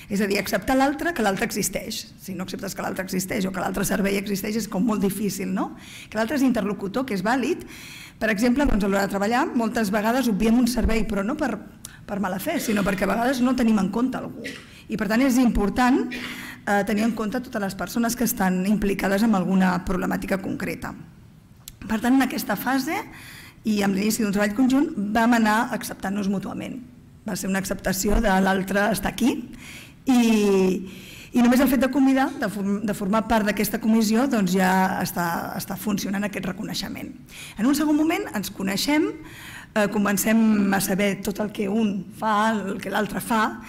és a dir, acceptar l'altre, que l'altre existeix. Si no acceptes que l'altre existeix o que l'altre servei existeix és com molt difícil, no? Que l'altre és interlocutor, que és vàlid. Per exemple, a l'hora de treballar, moltes vegades obviem un servei, però no per mala fe, sinó perquè a vegades no tenim en compte algú. I per tant és important tenir en compte totes les persones que estan implicades en alguna problemàtica concreta. Per tant, en aquesta fase i amb l'inici d'un treball conjunt vam anar acceptant-nos mútuament. Va ser una acceptació de l'altre estar aquí i només el fet de convidar, de formar part d'aquesta comissió, doncs ja està funcionant aquest reconeixement. En un segon moment ens coneixem, comencem a saber tot el que un fa, el que l'altre fa,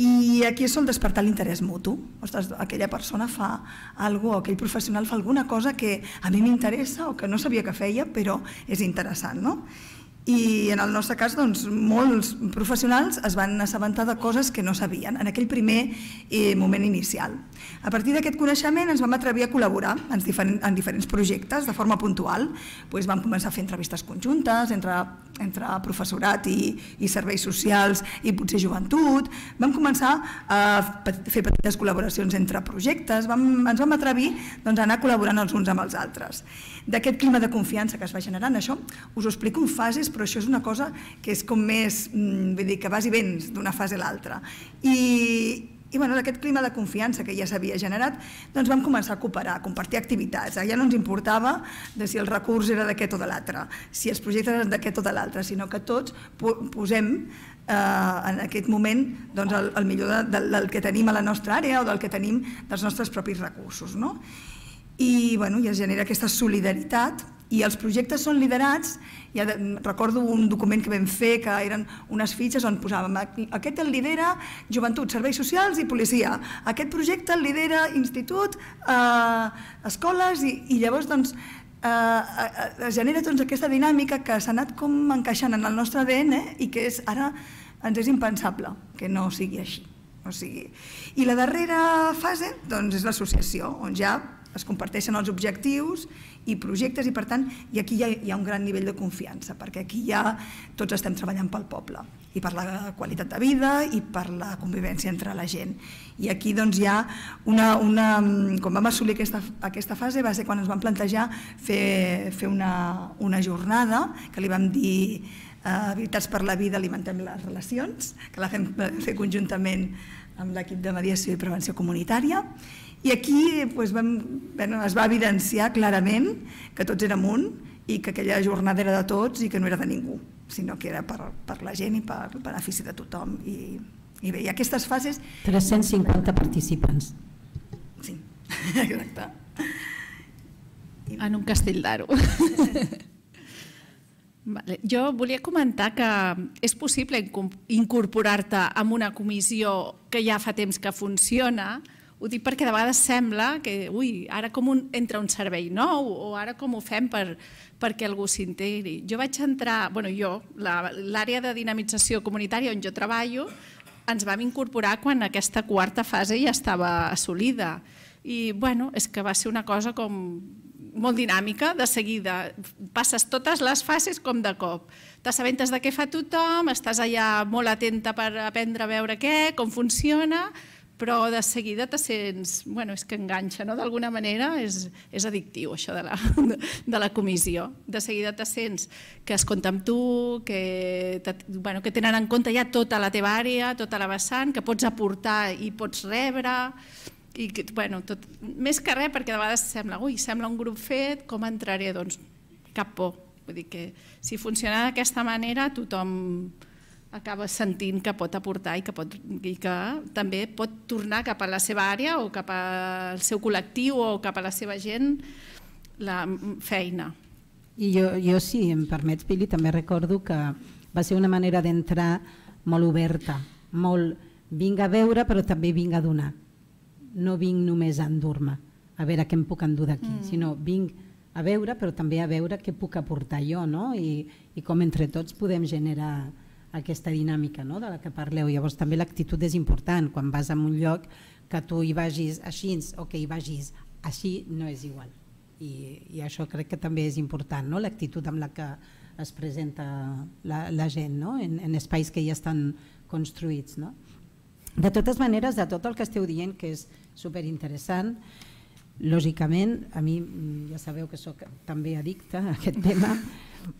i aquí és on despertar l'interès mutu. Ostres, aquella persona fa alguna cosa, aquell professional fa alguna cosa que a mi m'interessa o que no sabia que feia, però és interessant, no? I en el nostre cas, doncs, molts professionals es van assabentar de coses que no sabien en aquell primer moment inicial. A partir d'aquest coneixement ens vam atrevir a col·laborar en diferents projectes de forma puntual. Vam començar a fer entrevistes conjuntes entre professorat i serveis socials i potser joventut. Vam començar a fer petites col·laboracions entre projectes. Ens vam atrevir a anar col·laborant els uns amb els altres. D'aquest clima de confiança que es va generant, això us ho explico en fases, però això és una cosa que és com més, vull dir, que vas i vens d'una fase a l'altra. I aquest clima de confiança que ja s'havia generat, doncs vam començar a cooperar, a compartir activitats. Ja no ens importava de si el recurs era d'aquest o de l'altre, si els projectes eren d'aquest o de l'altre, sinó que tots posem en aquest moment el millor del que tenim a la nostra àrea o del que tenim dels nostres propis recursos. I es genera aquesta solidaritat i els projectes són liderats. Ja recordo un document que vam fer que eren unes fitxes on posàvem aquest el lidera Joventut, Serveis Socials i Policia, aquest projecte el lidera Institut, Escoles, i llavors doncs es genera aquesta dinàmica que s'ha anat com encaixant en el nostre A D N i que ara ens és impensable que no sigui així. I la darrera fase és l'associació, on ja es comparteixen els objectius i projectes i per tant aquí hi ha un gran nivell de confiança perquè aquí ja tots estem treballant pel poble i per la qualitat de vida i per la convivència entre la gent. I aquí doncs hi ha una... Quan vam assolir aquesta fase va ser quan ens vam plantejar fer una jornada que li vam dir Habilitats per la vida, alimentem les relacions, que la fem fer conjuntament amb l'equip de mediació i prevenció comunitària. I aquí es va evidenciar clarament que tots érem un i que aquella jornada era de tots i que no era de ningú. sinó que era per la gent i per benefici de tothom. I bé, i aquestes fases... tres-cents cinquanta participants. Sí, exacte. En un castell d'Aro. Jo volia comentar que és possible incorporar-te en una comissió que ja fa temps que funciona. Ho dic perquè de vegades sembla que, ui, ara com entra un servei nou o ara com ho fem perquè algú s'integri. Jo vaig entrar, bueno, jo, l'àrea de dinamització comunitària on jo treballo, ens vam incorporar quan aquesta quarta fase ja estava assolida. I, bueno, és que va ser una cosa com molt dinàmica, de seguida. Passes totes les fases com de cop. T'assabentes de què fa tothom, estàs allà molt atenta per aprendre a veure què, com funciona... però de seguida te sents... Bueno, és que enganxa, no? D'alguna manera és addictiu, això de la comissió. De seguida te sents que es compta amb tu, que tenen en compte ja tota la teva àrea, tota la vessant, que pots aportar i pots rebre... Més que res, perquè de vegades sembla ui, sembla un grup fet, com entraré? Doncs cap por. Vull dir que si funciona d'aquesta manera, tothom... acaba sentint que pot aportar i que també pot tornar cap a la seva àrea o cap al seu col·lectiu o cap a la seva gent la feina. I jo, si em permets, Pili, també recordo que va ser una manera d'entrar molt oberta, molt vinc a veure però també vinc a donar. No vinc només a endur-me, a veure què em puc endur d'aquí, sinó vinc a veure però també a veure què puc aportar jo i com entre tots podem generar aquesta dinàmica de la que parleu. Llavors també l'actitud és important. Quan vas a un lloc que tu hi vagis així o que hi vagis així no és igual. I això crec que també és important, l'actitud amb la que es presenta la gent en espais que ja estan construïts. De totes maneres, de tot el que esteu dient, que és superinteressant, lògicament, a mi ja sabeu que soc també addicta a aquest tema.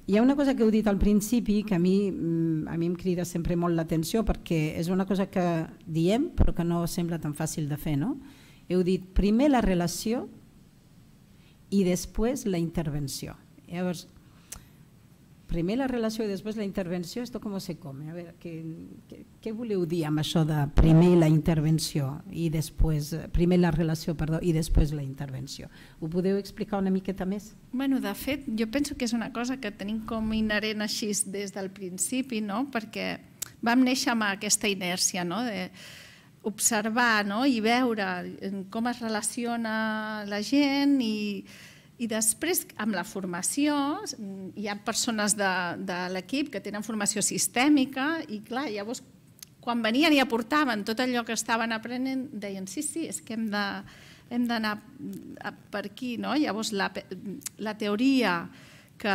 Hi ha una cosa que heu dit al principi que a mi em crida sempre molt l'atenció perquè és una cosa que diem però que no sembla tan fàcil de fer. Heu dit primer la relació i després la intervenció. Llavors, primer la relació i després la intervenció, esto como se come. A veure, què voleu dir amb això de primer la intervenció i després, primer la relació, perdó, i després la intervenció? Ho podeu explicar una miqueta més? Bueno, de fet, jo penso que és una cosa que tenim com inherent així des del principi, no? Perquè vam néixer amb aquesta inèrcia, no? D'observar, no? I veure com es relaciona la gent i... I després, amb la formació, hi ha persones de l'equip que tenen formació sistèmica i, clar, llavors, quan venien i aportaven tot allò que estaven aprenent, deien, sí, sí, és que hem d'anar per aquí, no? Llavors, la teoria que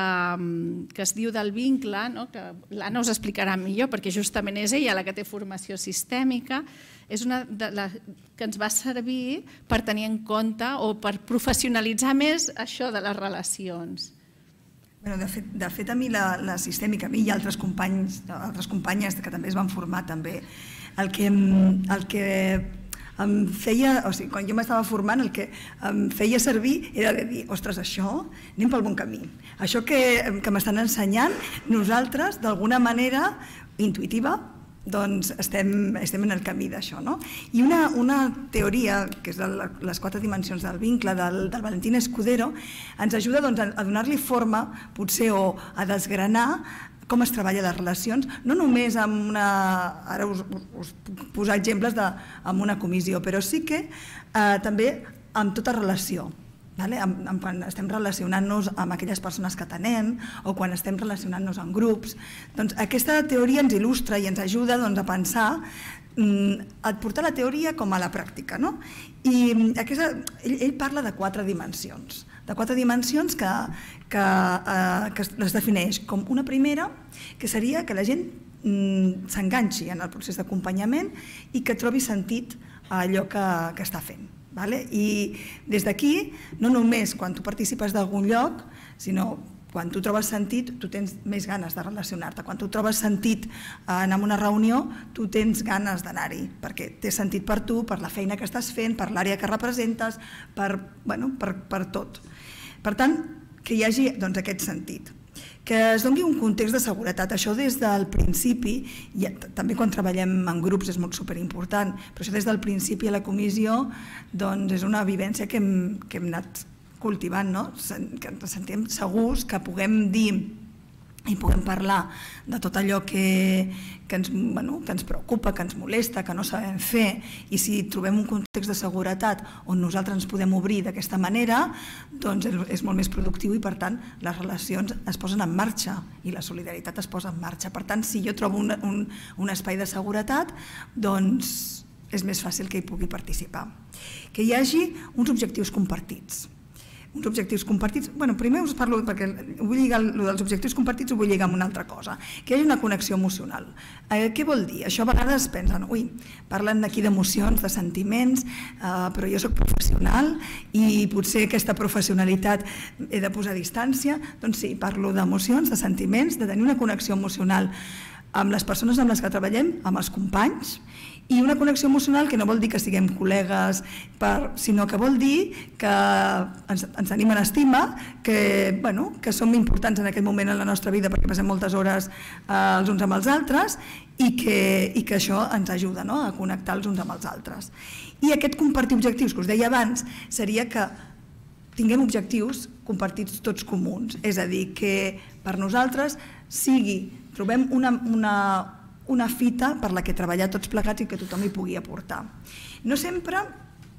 es diu del vincle, que l'Anna us explicarà millor, perquè justament és ella la que té formació sistèmica, és una que ens va servir per tenir en compte o per professionalitzar més això de les relacions. De fet, a mi la sistèmica, a mi i altres companys, altres companyes que també es van formar també, el que... em feia, o sigui, quan jo m'estava formant el que em feia servir era de dir, ostres, això, anem pel bon camí, això que m'estan ensenyant nosaltres d'alguna manera intuïtiva, doncs estem en el camí d'això, no? I una teoria, que és de les quatre dimensions del vincle, del Valentín Escudero, ens ajuda a donar-li forma, potser, o a desgranar com es treballa les relacions, no només amb una... Ara us puc posar exemples amb una comissió, però sí que també amb tota relació. Quan estem relacionant-nos amb aquelles persones que tenem o quan estem relacionant-nos en grups. Doncs aquesta teoria ens il·lustra i ens ajuda a pensar, a portar la teoria com a la pràctica. Ell parla de quatre dimensions. de quatre dimensions que les defineix com una primera, que seria que la gent s'enganxi en el procés d'acompanyament i que trobi sentit a allò que està fent. I des d'aquí, no només quan tu participes d'algun lloc, sinó quan tu trobes sentit, tu tens més ganes de relacionar-te. Quan tu trobes sentit anar a una reunió, tu tens ganes d'anar-hi, perquè té sentit per tu, per la feina que estàs fent, per l'àrea que representes, per tot. Per tant, que hi hagi aquest sentit. que es doni un context de seguretat. Això des del principi, i també quan treballem en grups és molt superimportant, però això des del principi a la comissió doncs és una vivència que hem, que hem anat cultivant, no? Que ens sentim segurs, que puguem dir i puguem parlar de tot allò que, que, ens, bueno, que ens preocupa, que ens molesta, que no sabem fer, i si trobem un context de seguretat on nosaltres ens podem obrir d'aquesta manera, doncs és molt més productiu i, per tant, les relacions es posen en marxa i la solidaritat es posa en marxa. Per tant, si jo trobo un, un, un espai de seguretat, doncs és més fàcil que hi pugui participar. Que hi hagi uns objectius compartits. Uns objectius compartits, bueno, primer us parlo perquè vull lligar el dels objectius compartits, ho vull lligar amb una altra cosa, que hi hagi una connexió emocional. Eh, què vol dir? Això a vegades pensen, ui, parlen aquí d'emocions, de sentiments, eh, però jo soc professional i potser aquesta professionalitat he de posar a distància, doncs sí, parlo d'emocions, de sentiments, de tenir una connexió emocional amb les persones amb les que treballem, amb els companys, i una connexió emocional que no vol dir que siguem col·legues, per, sinó que vol dir que ens, ens tenim en estima, que, bueno, que som importants en aquest moment en la nostra vida perquè passem moltes hores eh, els uns amb els altres i que, i que això ens ajuda, no?, a connectar els uns amb els altres. I aquest compartir objectius que us deia abans seria que tinguem objectius compartits tots comuns, és a dir, que per nosaltres sigui, trobem una, una una fita per la que treballar tots plegats i que tothom hi pugui aportar. No sempre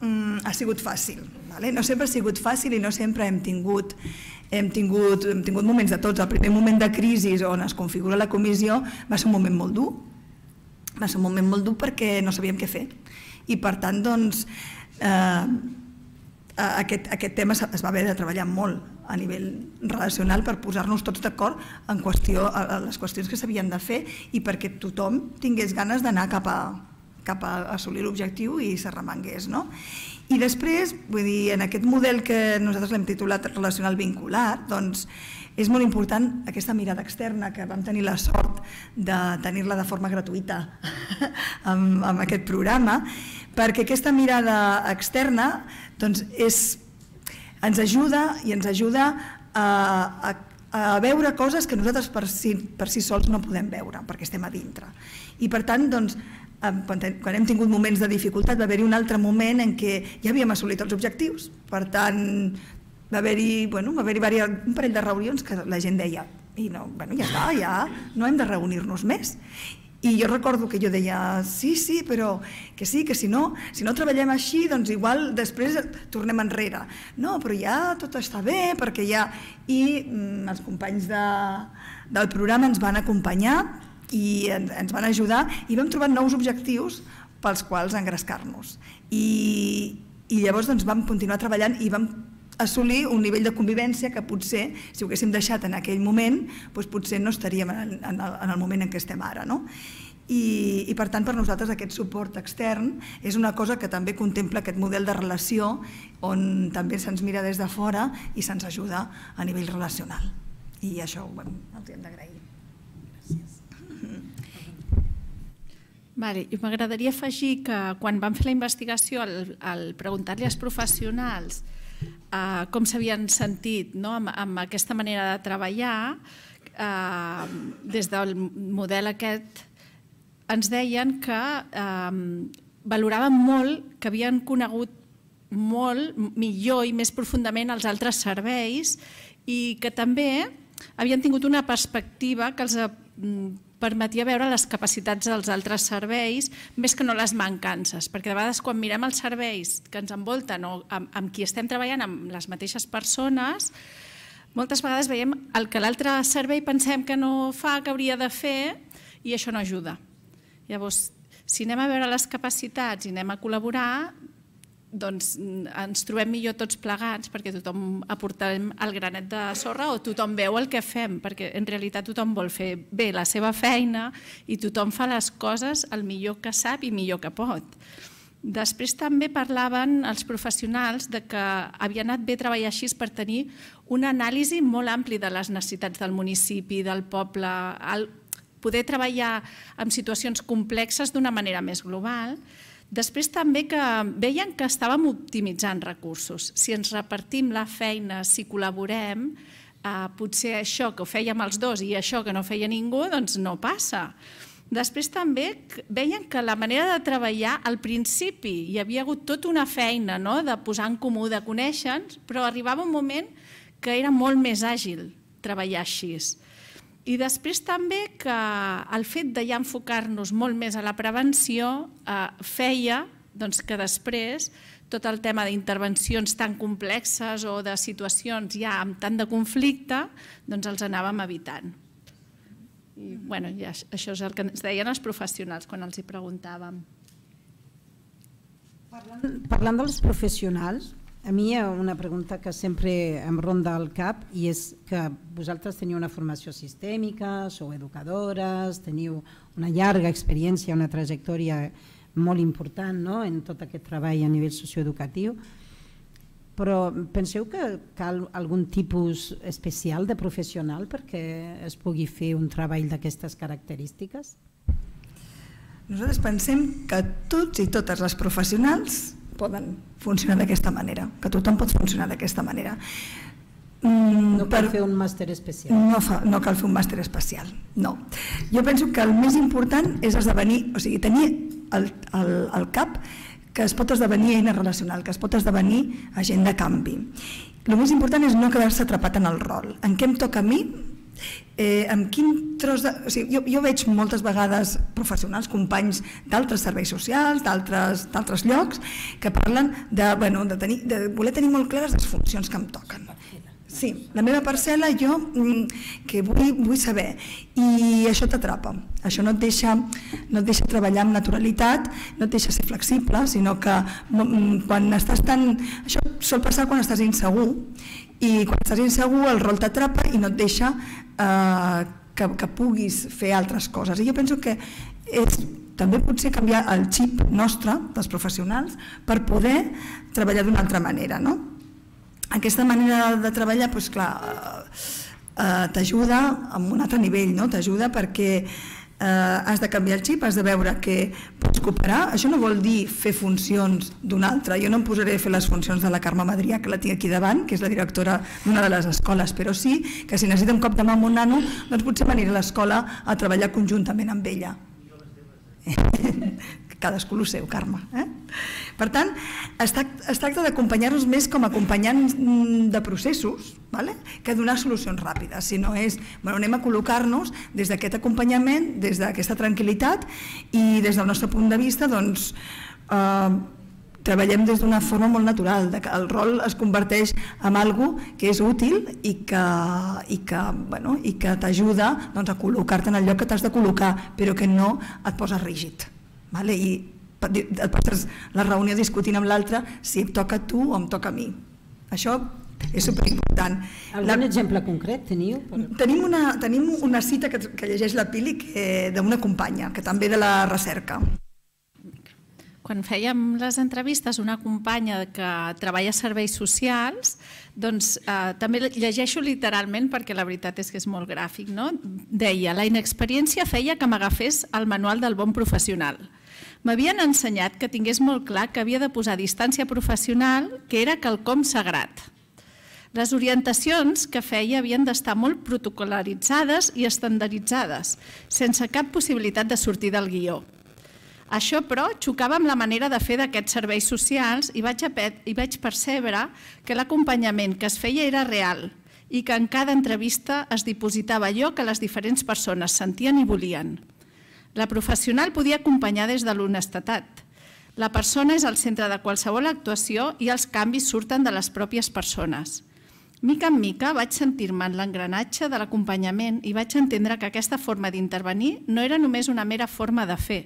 mm, ha sigut fàcil, vale? no sempre ha sigut fàcil i no sempre hem tingut, hem, tingut, hem tingut moments de tots. El primer moment de crisi on es configura la comissió va ser un moment molt dur, va ser un moment molt dur perquè no sabíem què fer i per tant doncs, eh, aquest, aquest tema es va haver de treballar molt a nivell relacional per posar-nos tots d'acord en qüestió a les qüestions que s'havien de fer i perquè tothom tingués ganes d'anar cap a, cap a assolir l'objectiu i s'arremangués, no? I després, vull dir, en aquest model que nosaltres l'hem titulat relacional vincular, doncs és molt important aquesta mirada externa que vam tenir la sort de tenir-la de forma gratuïta amb, amb aquest programa, perquè aquesta mirada externa doncs és ens ajuda i ens ajuda a, a, a veure coses que nosaltres per si, per si sols no podem veure, perquè estem a dintre. I per tant, doncs, quan, ten, quan hem tingut moments de dificultat, va haver-hi un altre moment en què ja havíem assolit els objectius. Per tant, va haver-hi bueno, va haver-hi un parell de reunions que la gent deia i no, bueno, ja està, ja no hem de reunir-nos més. I jo recordo que jo deia, sí, sí, però que sí, que si no, si no treballem així, doncs igual després tornem enrere. No, però ja tot està bé, perquè ja... I mm, els companys de, del programa ens van acompanyar i en, ens van ajudar i vam trobar nous objectius pels quals engrescar-nos. I, I llavors doncs, vam continuar treballant i vam assolir un nivell de convivència que potser, si ho haguéssim deixat en aquell moment, doncs potser no estaríem en el, en el moment en què estem ara, no? I, i per tant, per nosaltres aquest suport extern és una cosa que també contempla aquest model de relació on també se'ns mira des de fora i se'ns ajuda a nivell relacional. I això bueno, els hem d'agrair. Gràcies. Vale, i m'agradaria afegir que quan vam fer la investigació al, al preguntar-li als professionals Uh, com s'havien sentit, no?, amb, amb aquesta manera de treballar, uh, des del model aquest ens deien que uh, valoraven molt, que havien conegut molt millor i més profundament els altres serveis i que també havien tingut una perspectiva que els permetia veure les capacitats dels altres serveis més que no les mancances, perquè de vegades quan mirem els serveis que ens envolten o amb, amb qui estem treballant, amb les mateixes persones, moltes vegades veiem el que l'altre servei pensem que no fa, que hauria de fer, i això no ajuda. Llavors, si anem a veure les capacitats i anem a col·laborar, doncs ens trobem millor tots plegats perquè tothom aportem el granet de sorra o tothom veu el que fem, perquè en realitat tothom vol fer bé la seva feina i tothom fa les coses el millor que sap i millor que pot. Després també parlaven els professionals de que havia anat bé treballar així per tenir una anàlisi molt àmplia de les necessitats del municipi, del poble, poder treballar en situacions complexes d'una manera més global. Després també que veien que estàvem optimitzant recursos. Si ens repartim la feina, si col·laborem, potser això que ho fèiem els dos i això que no feia ningú, doncs no passa. Després també veien que la manera de treballar al principi, hi havia hagut tota una feina de posar en comú, de conèixer-nos, però arribava un moment que era molt més àgil treballar així. I després també que el fet de ja enfocar-nos molt més a la prevenció feia que després tot el tema d'intervencions tan complexes o de situacions ja amb tant de conflicte, doncs els anàvem evitant. I això és el que ens deien els professionals quan els hi preguntàvem. Parlant dels professionals, a mi hi ha una pregunta que sempre em ronda al cap i és que vosaltres teniu una formació sistèmica, sou educadores, teniu una llarga experiència, una trajectòria molt important en tot aquest treball a nivell socioeducatiu, però penseu que cal algun tipus especial de professional perquè es pugui fer un treball d'aquestes característiques? Nosaltres pensem que tots i totes les professionals poden funcionar d'aquesta manera, que tothom pot funcionar d'aquesta manera. No cal fer un màster especial. No cal fer un màster especial, no. Jo penso que el més important és esdevenir, o sigui, tenir al cap que es pot esdevenir eina relacional, que es pot esdevenir agent de canvi. El més important és no quedar-se atrapat en el rol. En què em toca a mi? Amb quin tros de... Jo veig moltes vegades professionals, companys d'altres serveis socials, d'altres llocs, que parlen de voler tenir molt clares les funcions que em toquen. Sí, la meva parcel·la, jo que vull saber, i això t'atrapa, això no et deixa treballar amb naturalitat, no et deixa ser flexible, sinó que quan estàs tan... Això sol passar quan estàs insegur, i quan estàs insegur el rol t'atrapa i no et deixa que puguis fer altres coses. I jo penso que és també potser canviar el xip nostre, dels professionals, per poder treballar d'una altra manera, no? Aquesta manera de treballar, doncs clar, t'ajuda a un altre nivell, t'ajuda perquè has de canviar el xip, has de veure que pots cooperar. Això no vol dir fer funcions d'una altra. Jo no em posaré a fer les funcions de la Carme Madrià, que la tinc aquí davant, que és la directora d'una de les escoles, però sí que si necessita un cop de mà amb un nano, doncs potser m'aniré a l'escola a treballar conjuntament amb ella. Cadascú el seu, Carme. Per tant, es tracta d'acompanyar-nos més com a acompanyants de processos que donar solucions ràpides, si no és, bueno, anem a col·locar-nos des d'aquest acompanyament, des d'aquesta tranquil·litat i des del nostre punt de vista, doncs, treballem des d'una forma molt natural, que el rol es converteix en algo que és útil i que t'ajuda a col·locar-te en el lloc que t'has de col·locar, però que no et poses rígid. I et passes la reunió discutint amb l'altre si em toca a tu o em toca a mi. Això és superimportant. Algun exemple concret teniu? Tenim una cita que llegeix la Pili d'una companya, que també de la recerca. Quan fèiem les entrevistes, una companya que treballa a serveis socials, doncs també llegeixo literalment perquè la veritat és que és molt gràfic, no? Deia, la inexperiència feia que m'agafés el manual del bon professional. M'havien ensenyat que tingués molt clar que havia de posar distància professional, que era quelcom sagrat. Les orientacions que feia havien d'estar molt protocolaritzades i estandarditzades, sense cap possibilitat de sortir del guió. Això, però, xocava amb la manera de fer d'aquests serveis socials i vaig percebre que l'acompanyament que es feia era real i que en cada entrevista es dipositava allò que les diferents persones sentien i volien. La professional podia acompanyar des de l'honestedat. La persona és el centre de qualsevol actuació i els canvis surten de les pròpies persones. Mica en mica vaig sentir-me en l'engranatge de l'acompanyament i vaig entendre que aquesta forma d'intervenir no era només una mera forma de fer,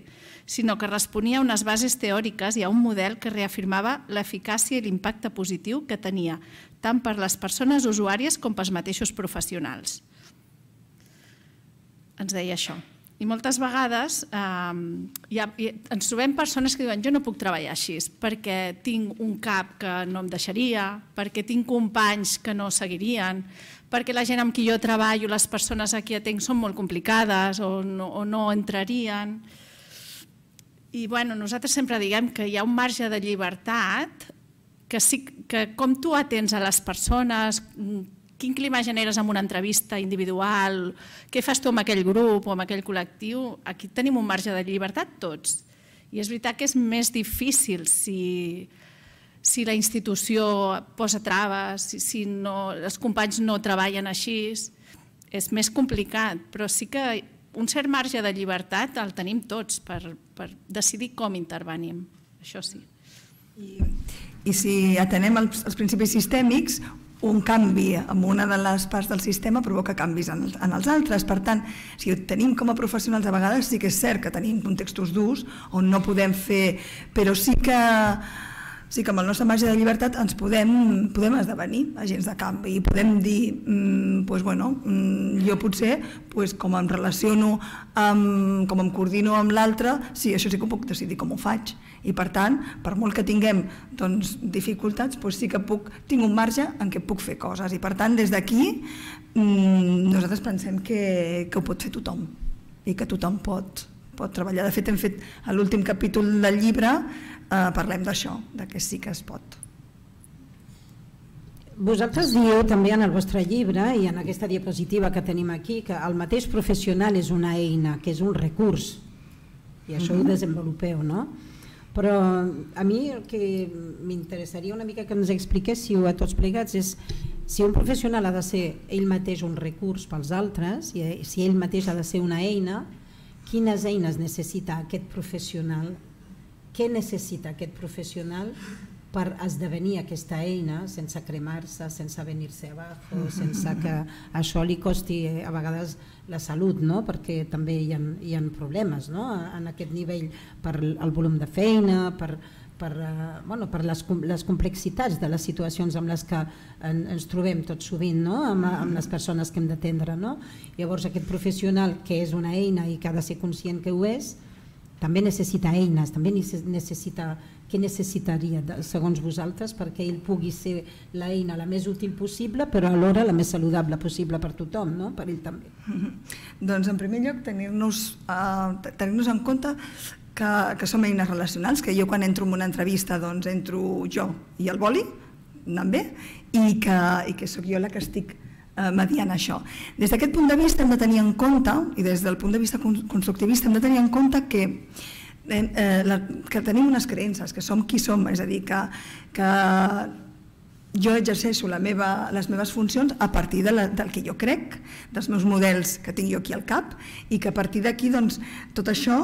sinó que responia a unes bases teòriques i a un model que reafirmava l'eficàcia i l'impacte positiu que tenia, tant per les persones usuàries com pels mateixos professionals. Ens deia això. I moltes vegades ens trobem persones que diuen jo no puc treballar així perquè tinc un cap que no em deixaria, perquè tinc companys que no seguirien, perquè la gent amb qui jo treballo, les persones a qui atenc són molt complicades o no entrarien. I nosaltres sempre diem que hi ha un marge de llibertat que com tu atens a les persones, quin clima generes amb una entrevista individual, què fas tu amb aquell grup o amb aquell col·lectiu, aquí tenim un marge de llibertat tots. I és veritat que és més difícil si... si la institució posa traves, si els companys no treballen així, és més complicat, però sí que un cert marge de llibertat el tenim tots per decidir com intervenim, això sí. I si atenem els principis sistèmics, un canvi en una de les parts del sistema provoca canvis en els altres. Per tant, si tenim com a professionals, a vegades sí que és cert que tenim contextos durs on no podem fer, però sí que... sí que amb el nostre marge de llibertat ens podem esdevenir agents de canvi i podem dir, jo potser com em relaciono, com em coordino amb l'altre, sí, això sí que puc decidir com ho faig. I per tant, per molt que tinguem dificultats, sí que tinc un marge en què puc fer coses. I per tant, des d'aquí, nosaltres pensem que ho pot fer tothom i que tothom pot treballar. De fet, hem fet a l'últim capítol del llibre parlem d'això, que sí que es pot. Vosaltres dieu també en el vostre llibre i en aquesta diapositiva que tenim aquí que el mateix professional és una eina, que és un recurs, i això ho desenvolupeu, no? Però a mi el que m'interessaria una mica que ens expliquéssiu a tots plegats és si un professional ha de ser ell mateix un recurs pels altres, si ell mateix ha de ser una eina, quines eines necessita aquest professional? Què necessita aquest professional per esdevenir aquesta eina sense cremar-se, sense venir-se abajo, sense que això li costi a vegades la salut, perquè també hi ha problemes en aquest nivell per el volum de feina, per les complexitats de les situacions amb les que ens trobem tot sovint, amb les persones que hem d'atendre. Llavors aquest professional que és una eina i que ha de ser conscient que ho és, també necessita eines, també necessita, què necessitaria segons vosaltres perquè ell pugui ser l'eina la més útil possible però alhora la més saludable possible per tothom, per ell també? Doncs en primer lloc tenir-nos en compte que som eines relacionals, que jo quan entro en una entrevista doncs entro jo i el boli, anant bé, i que sóc jo la que estic mediant això. Des d'aquest punt de vista hem de tenir en compte, i des del punt de vista constructivista hem de tenir en compte que tenim unes creences, que som qui som, és a dir, que jo exerceixo les meves funcions a partir del que jo crec, dels meus models que tinc jo aquí al cap, i que a partir d'aquí tot això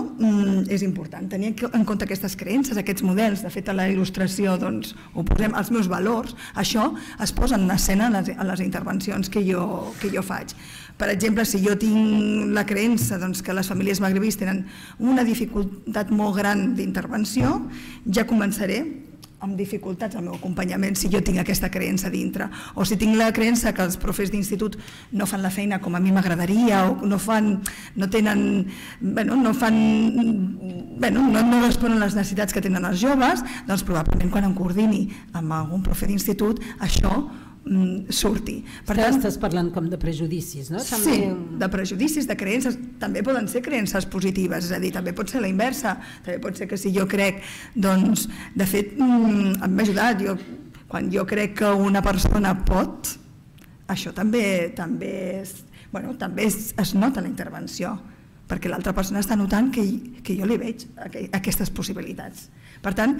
és important, tenir en compte aquestes creences, aquests models. De fet, a la il·lustració ho posem, els meus valors, això es posa en escena a les intervencions que jo faig. Per exemple, si jo tinc la creença que les famílies magribís tenen una dificultat molt gran d'intervenció, ja començaré amb dificultats al meu acompanyament si jo tinc aquesta creença dintre, o si tinc la creença que els professors d'institut no fan la feina com a mi m'agradaria o no fan, no tenen, no fan, no responen les necessitats que tenen els joves, doncs probablement quan em coordini amb algun professor d'institut això surti. Estàs parlant com de prejudicis, no? Sí, de prejudicis, de creences, també poden ser creences positives, és a dir, també pot ser la inversa, també pot ser que si jo crec, doncs, de fet, m'ha ajudat, quan jo crec que una persona pot, això també es nota la intervenció, perquè l'altra persona està notant que jo li veig aquestes possibilitats. Per tant,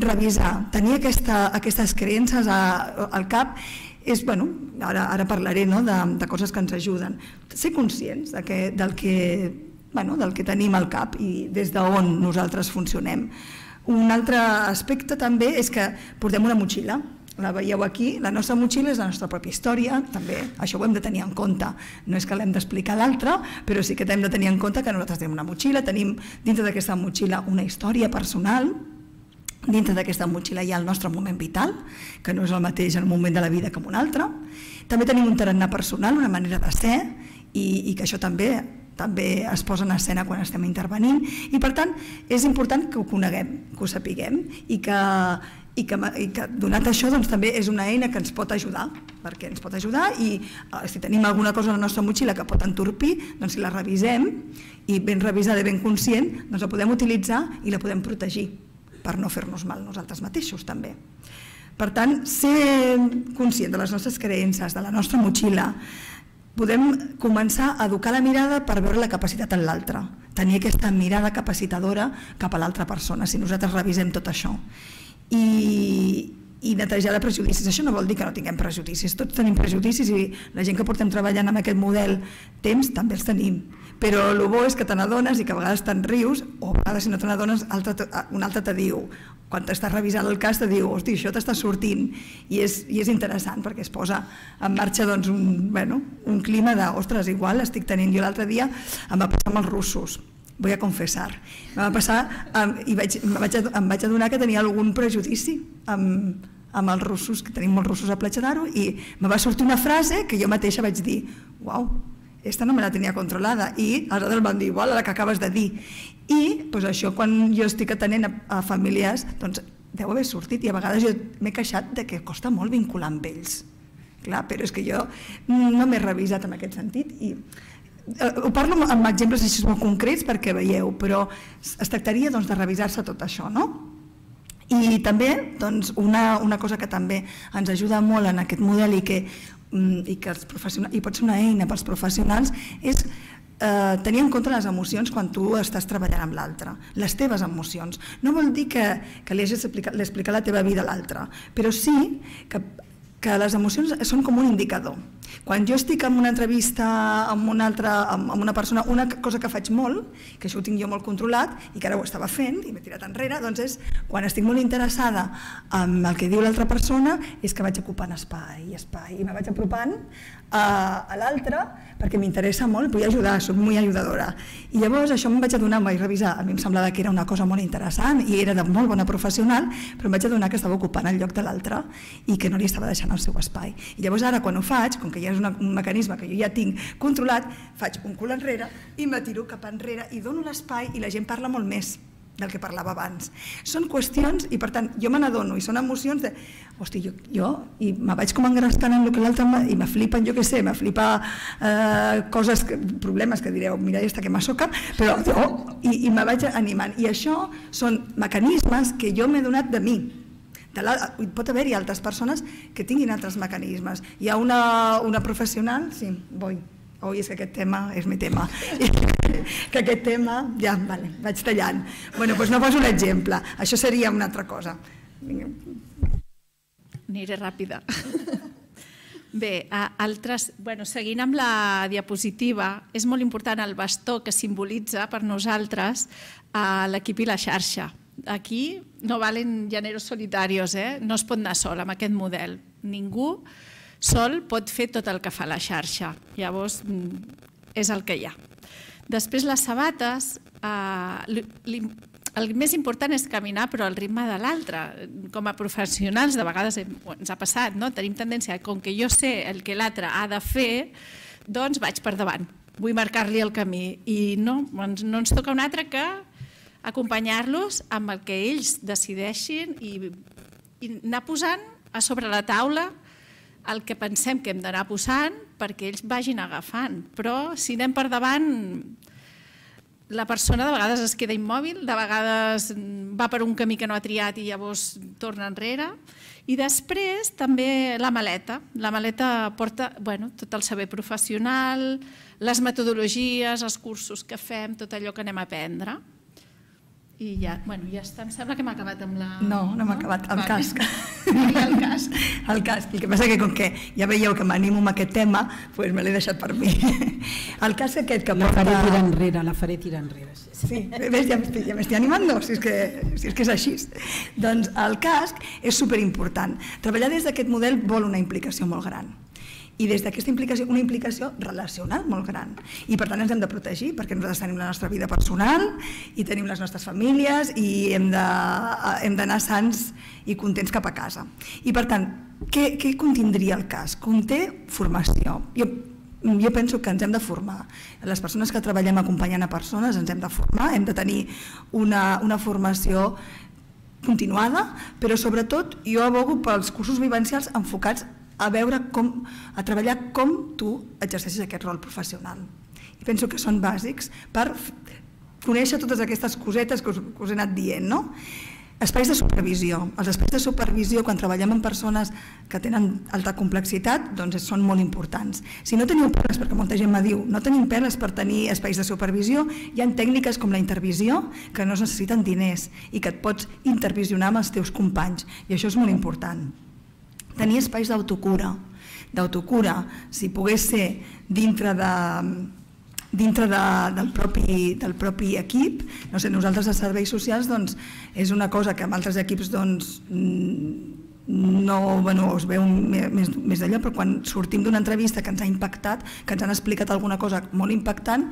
revisar, tenir aquestes creences al cap, ara parlaré de coses que ens ajuden. Ser conscients del que tenim al cap i des d'on nosaltres funcionem. Un altre aspecte també és que portem una motxilla. La veieu aquí, la nostra motxilla és la nostra pròpia història, també això ho hem de tenir en compte, no és que l'hem d'explicar a l'altre, però sí que hem de tenir en compte que nosaltres tenim una motxilla, tenim dintre d'aquesta motxilla una història personal, dintre d'aquesta motxilla hi ha el nostre moment vital, que no és el mateix en un moment de la vida que en un altre, també tenim un tarannà personal, una manera de ser, i que això també també es posa en escena quan estem intervenint, i per tant és important que ho coneguem, que ho sapiguem, i que i que donat això també és una eina que ens pot ajudar, perquè ens pot ajudar i si tenim alguna cosa a la nostra motxilla que pot entorpir, doncs si la revisem i ben revisada i ben conscient, doncs la podem utilitzar i la podem protegir per no fer-nos mal nosaltres mateixos també. Per tant, ser conscient de les nostres creences, de la nostra motxilla, podem començar a educar la mirada per veure la capacitat en l'altre, tenir aquesta mirada capacitadora cap a l'altra persona, si nosaltres revisem tot això. I... i netejar de prejudicis. Això no vol dir que no tinguem prejudicis, tots tenim prejudicis i la gent que portem treballant amb aquest model temps també els tenim, però el bo és que te n'adones i que a vegades te'n rius, o a vegades si no te n'adones un altre te diu, quan t'estàs revisant el cas te diu, hosti, això t'està sortint, i és interessant perquè es posa en marxa un clima de, ostres, igual estic tenint. Jo l'altre dia em va passar amb els russos, vull confessar, em va passar i em vaig adonar que tenia algun prejudici amb els russos, que tenim molts russos a Platja d'Aro, i me va sortir una frase que jo mateixa vaig dir, uau, aquesta no me la tenia controlada, i aleshores van dir, igual, la que acabes de dir. I això, quan jo estic atenent a famílies, doncs deu haver sortit, i a vegades jo m'he queixat que costa molt vincular amb ells, clar, però és que jo no m'he revisat en aquest sentit, i ho parlo amb exemples així molt concrets perquè veieu, però es tractaria de revisar-se tot això, no? I també una cosa que també ens ajuda molt en aquest model i que pot ser una eina pels professionals és tenir en compte les emocions quan tu estàs treballant amb l'altre, les teves emocions. No vol dir que li hagis d'explicar la teva vida a l'altre, però sí que que les emocions són com un indicador. Quan jo estic en una entrevista amb una altra, amb una persona, una cosa que faig molt, que això ho tinc jo molt controlat i que ara ho estava fent i m'he tirat enrere, doncs és quan estic molt interessada en el que diu l'altra persona és que vaig ocupant espai, espai, i me vaig apropant a l'altre perquè m'interessa molt, vull ajudar, soc molt ajudadora. I llavors això em vaig adonar, em vaig revisar, a mi em semblava que era una cosa molt interessant i era de molt bona professional, però em vaig adonar que estava ocupant el lloc de l'altre i que no li estava deixant el seu espai. I llavors ara quan ho faig, com que ja és un mecanisme que jo ja tinc controlat, faig un cul enrere i me tiro cap enrere i dono l'espai i la gent parla molt més del que parlava abans. Són qüestions i per tant jo me n'adono i són emocions de, hosti, jo i me vaig com engrescant en el que l'altre i me flipen, jo què sé, me flipa coses, problemes que direu, mira, ja està que m'assoca, però i me vaig animant. I això són mecanismes que jo m'he donat de mi. Pot haver-hi altres persones que tinguin altres mecanismes. Hi ha una professional, sí, vull. Oi, és que aquest tema és mi tema, que aquest tema, ja, vale, vaig tallant. Bueno, doncs no poso un exemple, això seria una altra cosa. Aniré ràpida. Bé, altres, bueno, seguint amb la diapositiva, és molt important el bastó que simbolitza per nosaltres l'equip i la xarxa. Aquí no valen llaneros solitarios, eh? No es pot anar sol amb aquest model. Ningú sol pot fer tot el que fa la xarxa, llavors és el que hi ha. Després les sabates, el més important és caminar però al ritme de l'altre. Com a professionals de vegades ens ha passat, tenim tendència, com que jo sé el que l'altre ha de fer, doncs vaig per davant, vull marcar-li el camí i no ens toca un altre que acompanyar-los amb el que ells decideixin i anar posant a sobre la taula el que pensem que hem d'anar posant perquè ells vagin agafant. Però si anem per davant, la persona de vegades es queda immòbil, de vegades va per un camí que no ha triat i llavors torna enrere. I després també la maleta. La maleta porta tot el saber professional, les metodologies, els cursos que fem, tot allò que anem a aprendre. I ja, bueno, ja està, em sembla que hem acabat amb la... No, no hem acabat, el casc. El casc. El casc, el que passa que com que ja veieu que m'animo amb aquest tema, doncs me l'he deixat per mi. El casc aquest que... La faré tirar enrere, la faré tirar enrere. Sí, ves, ja m'estic animant, si és que és així. Doncs el casc és superimportant. Treballar des d'aquest model vol una implicació molt gran. I des d'aquesta implicació, una implicació relacional molt gran. I per tant ens hem de protegir perquè nosaltres tenim la nostra vida personal i tenim les nostres famílies i hem d'anar sants i contents cap a casa. I per tant, què contindria el cas? Conté formació. Jo penso que ens hem de formar. Les persones que treballem acompanyant a persones ens hem de formar, hem de tenir una formació continuada, però sobretot jo abogo pels cursos vivencials enfocats a veure com, a treballar com tu exerceixes aquest rol professional. I penso que són bàsics per conèixer totes aquestes cosetes que us he anat dient, no? Espais de supervisió. Els espais de supervisió, quan treballem amb persones que tenen alta complexitat, doncs són molt importants. Si no teniu perles, perquè molta gent me diu, no tenim perles per tenir espais de supervisió, hi ha tècniques com la intervisió que no es necessiten diners i que et pots intervisionar amb els teus companys, i això és molt important. Tenir espais d'autocura. D'autocura, si pogués ser dintre de... dintre del propi equip. Nosaltres, els serveis socials, és una cosa que amb altres equips no es veu més d'allò, però quan sortim d'una entrevista que ens ha impactat, que ens han explicat alguna cosa molt impactant,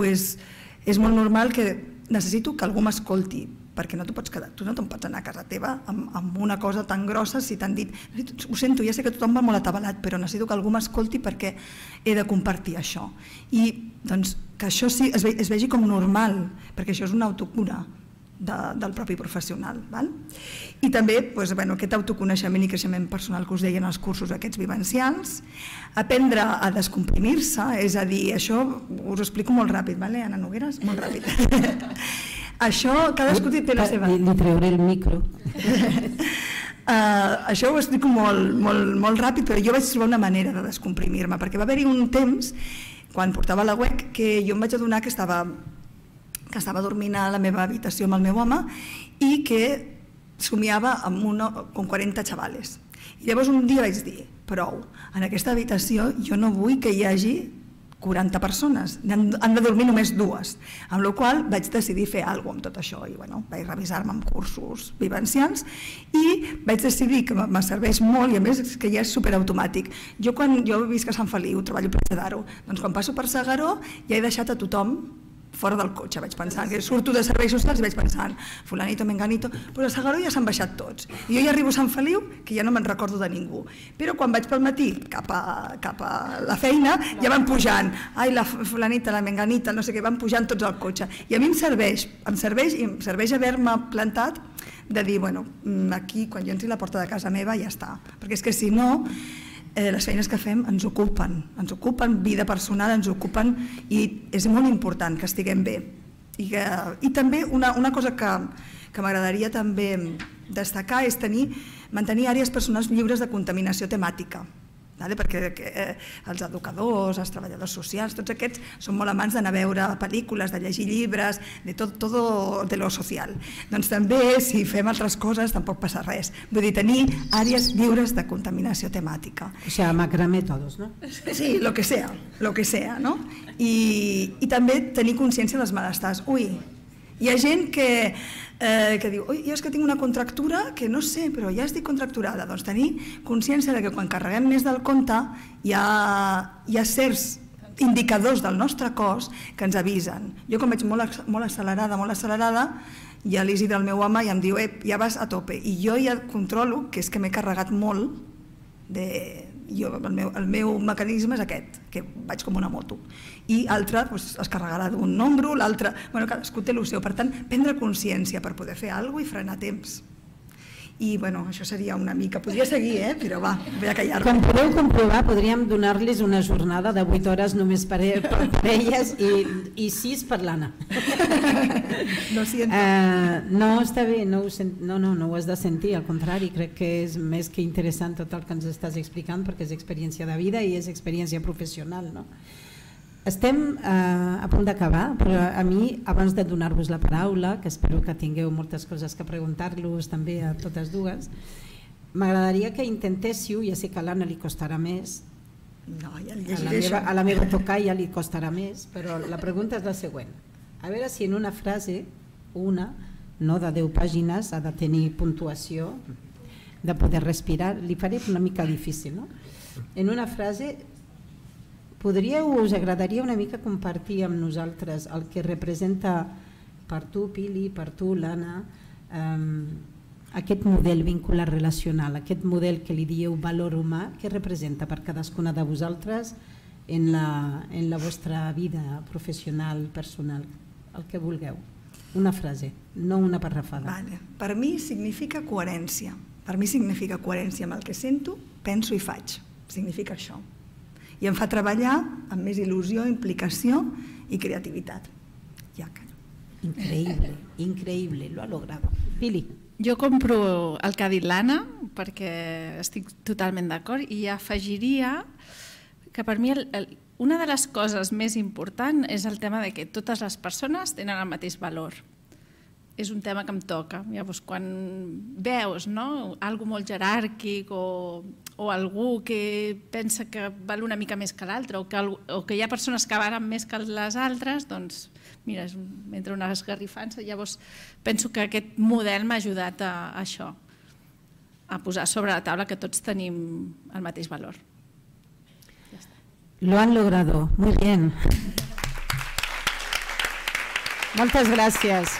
és molt normal que necessito que algú m'escolti, perquè no t'ho pots quedar, tu no te'n pots anar a casa teva amb una cosa tan grossa si t'han dit, ho sento, ja sé que tothom va molt atabalat, però necessito que algú m'escolti perquè he de compartir això. I doncs que això es vegi com normal, perquè això és una autocura del propi professional. I també aquest autoconeixement i creixement personal que us deien als cursos aquests vivencials, aprendre a descomprimir-se, és a dir, això us ho explico molt ràpid, Anna Nogueres, molt ràpid. Això, cadascú té la seva... Li treuré el micro. Això ho explico molt ràpid, però jo vaig trobar una manera de descomprimir-me, perquè va haver-hi un temps, quan portava la U E C, que jo em vaig adonar que estava que estava dormint a la meva habitació amb el meu home i que somiava amb quaranta xavales. I llavors un dia vaig dir, prou, en aquesta habitació jo no vull que hi hagi quaranta persones, han de dormir només dues, amb la qual cosa vaig decidir fer alguna cosa amb tot això, i vaig revisar-me amb cursos vivencials i vaig decidir que me serveix molt i a més que ja és superautomàtic. Jo quan visc a Sant Feliu, treballo a Platja d'Aro, doncs quan passo per Segaró ja he deixat a tothom fora del cotxe, vaig pensant, que surto de serveis socials i vaig pensant, fulanito, menganito, però a Segaró ja s'han baixat tots. I jo ja arribo a Sant Feliu, que ja no me'n recordo de ningú, però quan vaig pel matí cap a la feina, ja van pujant, ai, la fulanita, la menganita, no sé què, van pujant tots al cotxe. I a mi em serveix, em serveix i em serveix haver-me plantat de dir, bueno, aquí, quan jo entri a la porta de casa meva, ja està, perquè és que si no... les feines que fem ens ocupen, ens ocupen, vida personal ens ocupen i és molt important que estiguem bé. I també una cosa que m'agradaria també destacar és mantenir àrees personals lliures de contaminació temàtica, perquè els educadors, els treballadors socials, tots aquests són molt amants d'anar a veure pel·lícules, de llegir llibres, de tot lo social. Doncs també, si fem altres coses, tampoc passa res. Vull dir, tenir àrees lliures de contaminació temàtica. O sigui, macramé todos, ¿no? Sí, lo que sea, lo que sea, ¿no? I també tenir consciència dels malestars. Ui, hi ha gent que... que diu, oi, jo és que tinc una contractura que no sé, però ja estic contracturada. Doncs tenir consciència que quan carreguem més del compte hi ha certs indicadors del nostre cos que ens avisen. Jo com vaig molt accelerada, molt accelerada, ja l'Isidre, el meu home, ja em diu, ep, ja vas a tope. I jo ja controlo, que és que m'he carregat molt, el meu mecanisme és aquest, que vaig com una moto. I l'altre es carregarà d'un número, l'altre... Bueno, cadascú té el seu, per tant, prendre consciència per poder fer alguna cosa i frenar temps. I, bueno, això seria una mica... Podria seguir, eh? Però va, vull callar-me. Com podeu comprovar, podríem donar-los una jornada de vuit hores només per elles i sis per l'Anna. No sento. No, està bé, no ho has de sentir, al contrari, crec que és més que interessant tot el que ens estàs explicant perquè és experiència de vida i és experiència professional, no? Estem a punt d'acabar, però a mi, abans de donar-vos la paraula, que espero que tingueu moltes coses que preguntar-los també a totes dues, m'agradaria que intentéssiu, ja sé que a l'Anna li costarà més, a la meva tocalla li costarà més, però la pregunta és la següent. A veure si en una frase, una, no de deu pàgines, ha de tenir puntuació, de poder respirar, li faré una mica difícil, no? En una frase... Podríeu, us agradaria una mica compartir amb nosaltres el que representa per tu, Pili, per tu, l'Anna, aquest model vincular relacional, aquest model que li dieu valor humà, què representa per cadascuna de vosaltres en la vostra vida professional, personal, el que vulgueu. Una frase, no una parrafada. Per mi significa coherència. Per mi significa coherència amb el que sento, penso i faig. Significa això. I em fa treballar amb més il·lusió, implicació i creativitat. Increïble, increïble, lo ha logrado. Pili. Jo compro el que ha dit l'Anna, perquè estic totalment d'acord, i afegiria que per mi una de les coses més importants és el tema que totes les persones tenen el mateix valor. És un tema que em toca. Llavors, quan veus alguna molt jeràrquic o algú que pensa que val una mica més que l'altre o que hi ha persones que valen més que les altres, doncs, mira, és entre una esgarrifança. Llavors, penso que aquest model m'ha ajudat a això, a posar sobre la taula que tots tenim el mateix valor. Lo han logrado. Muy bien. Moltes gràcies.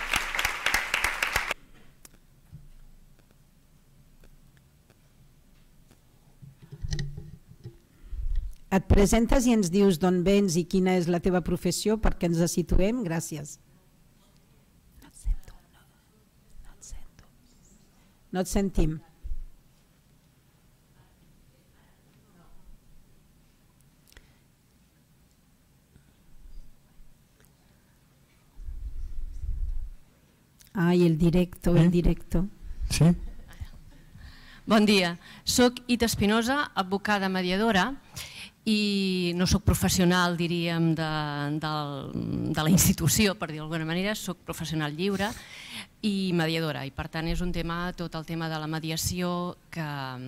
Et presentes i ens dius d'on vens i quina és la teva professió perquè ens situem. Gràcies. No et sento. No et sento. No et sentim. Ai, el directo, el directo. Sí? Bon dia. Soc Ita Espinosa, advocada mediadora, i no soc professional, diríem, de la institució, per dir d'alguna manera, soc professional lliure i mediadora, i per tant és un tema, tot el tema de la mediació, que a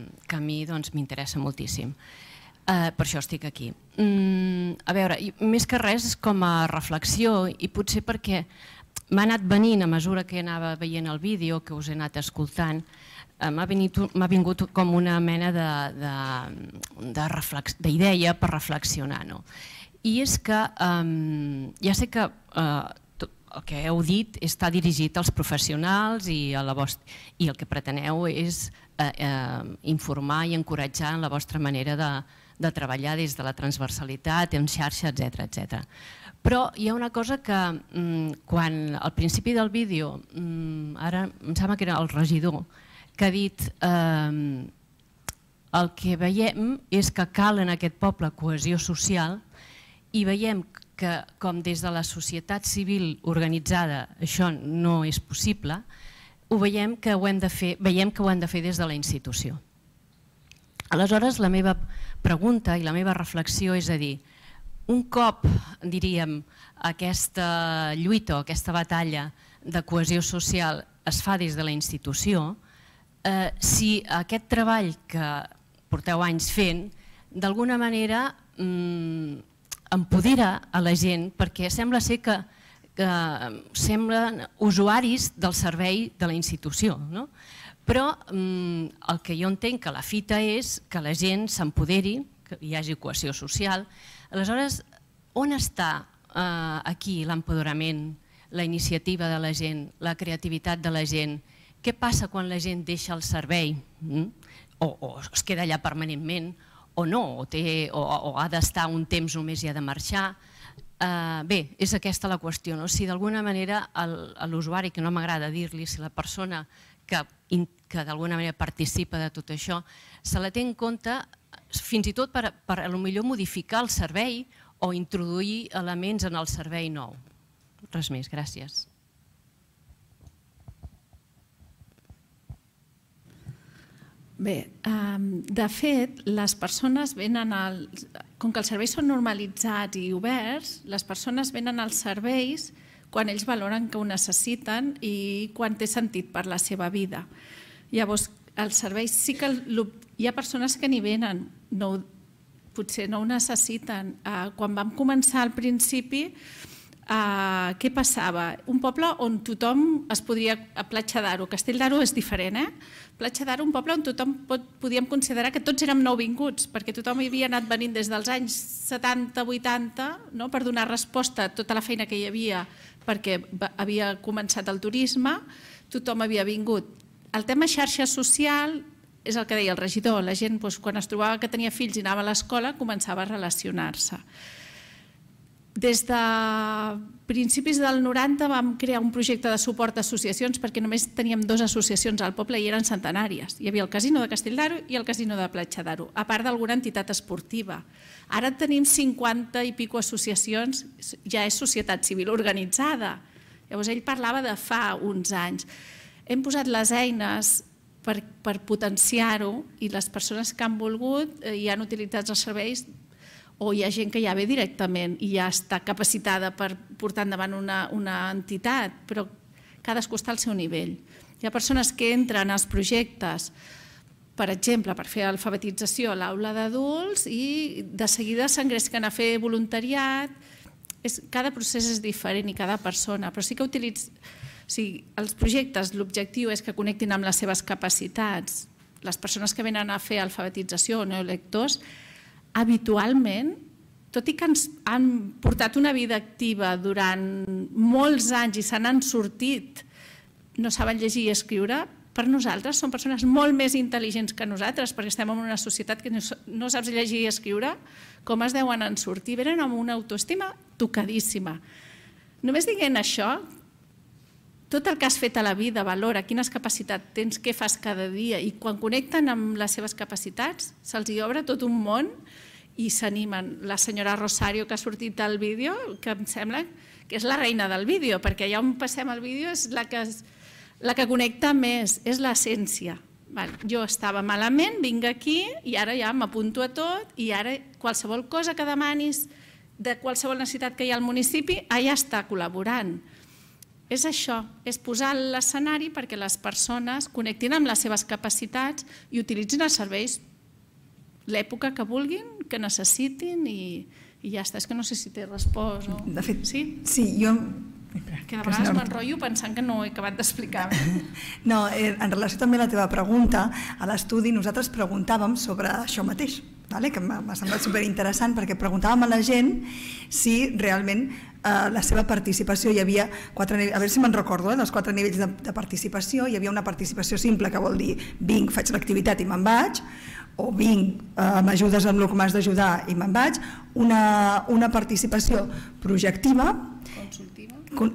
mi m'interessa moltíssim. Per això estic aquí. A veure, més que res és com a reflexió, i potser perquè m'ha anat venint a mesura que anava veient el vídeo, que us he anat escoltant, m'ha vingut com una mena d'idea per reflexionar. I és que ja sé que el que heu dit està dirigit als professionals i el que preteneu és informar i encoratjar en la vostra manera de treballar des de la transversalitat, en xarxa, etcètera. Però hi ha una cosa que quan al principi del vídeo, ara em sembla que era el regidor, que ha dit el que veiem és que cal en aquest poble cohesió social i veiem que com des de la societat civil organitzada això no és possible, ho veiem que ho hem de fer des de la institució. Aleshores, la meva pregunta i la meva reflexió és a dir, un cop, diríem, aquesta lluita o aquesta batalla de cohesió social es fa des de la institució, si aquest treball que porteu anys fent d'alguna manera empodera a la gent perquè sembla ser que semblen usuaris del servei de la institució, però el que jo entenc que la fita és que la gent s'empoderi, que hi hagi cohesió social. Aleshores, on està aquí l'empoderament, la iniciativa de la gent, la creativitat de la gent? Què passa quan la gent deixa el servei o es queda allà permanentment o no, o ha d'estar un temps només i ha de marxar? Bé, és aquesta la qüestió. Si d'alguna manera a l'usuari, que no m'agrada dir-li, si la persona que d'alguna manera participa de tot això, se la té en compte fins i tot per potser modificar el servei o introduir elements en el servei nou. Res més, gràcies. Bé, de fet, les persones venen al... Com que els serveis són normalitzats i oberts, les persones venen als serveis quan ells valoren que ho necessiten i quan té sentit per la seva vida. Llavors, els serveis sí que... Hi ha persones que n'hi venen, potser no ho necessiten. Quan vam començar al principi, què passava? Un poble on tothom es podria... A Platja d'Aro, Castell d'Aro és diferent, eh? Platja d'Aro, un poble on tothom podíem considerar que tots érem nouvinguts, perquè tothom hi havia anat venint des dels anys setanta, vuitanta, per donar resposta a tota la feina que hi havia perquè havia començat el turisme, tothom havia vingut. El tema xarxa social és el que deia el regidor, la gent quan es trobava que tenia fills i anava a l'escola començava a relacionar-se. Des de principis del noranta vam crear un projecte de suport a associacions perquè només teníem dues associacions al poble i eren centenàries. Hi havia el Casino de Castell d'Aro i el Casino de Platja d'Aro, a part d'alguna entitat esportiva. Ara tenim cinquanta i pico associacions, ja és societat civil organitzada. Llavors ell parlava de fa uns anys. Hem posat les eines per potenciar-ho i les persones que han volgut i han utilitzat els serveis, o hi ha gent que ja ve directament i ja està capacitada per portar endavant una entitat, però cadascú està al seu nivell. Hi ha persones que entren als projectes, per exemple, per fer alfabetització a l'aula d'adults i de seguida s'engresquen a fer voluntariat. Cada procés és diferent i cada persona, però sí que utilitz... O sigui, els projectes, l'objectiu és que connectin amb les seves capacitats. Les persones que venen a fer alfabetització o neolectors, habitualment, tot i que ens han portat una vida activa durant molts anys i se n'han sortit, no saben llegir i escriure, per nosaltres són persones molt més intel·ligents que nosaltres, perquè estem en una societat que no saps llegir i escriure, com es deuen en sortir? Venen amb una autoestima tocadíssima. Només dient això, tot el que has fet a la vida, valora quines capacitats tens, què fas cada dia, i quan connecten amb les seves capacitats se'ls obre tot un món i s'animen. La senyora Rosario, que ha sortit al vídeo, que em sembla que és la reina del vídeo, perquè allà on passem el vídeo és la que, la que connecta més, és l'essència. Jo estava malament, vinc aquí i ara ja m'apunto a tot i ara qualsevol cosa que demanis de qualsevol necessitat que hi ha al municipi, allà està col·laborant. És això, és posar l'escenari perquè les persones connectin amb les seves capacitats i utilitzin els serveis l'època que vulguin, que necessitin i ja està. És que no sé si t'he respost. De fet, sí, jo... Que de vegades m'enrotllo pensant que no he acabat d'explicar. No, en relació també a la teva pregunta, a l'estudi nosaltres preguntàvem sobre això mateix, que m'ha semblat superinteressant, perquè preguntàvem a la gent si realment la seva participació, hi havia quatre nivells, a veure si me'n recordo, dels quatre nivells de participació, hi havia una participació simple, que vol dir vinc, faig l'activitat i me'n vaig, o vinc, m'ajudes amb el que m'has d'ajudar i me'n vaig, una participació projectiva,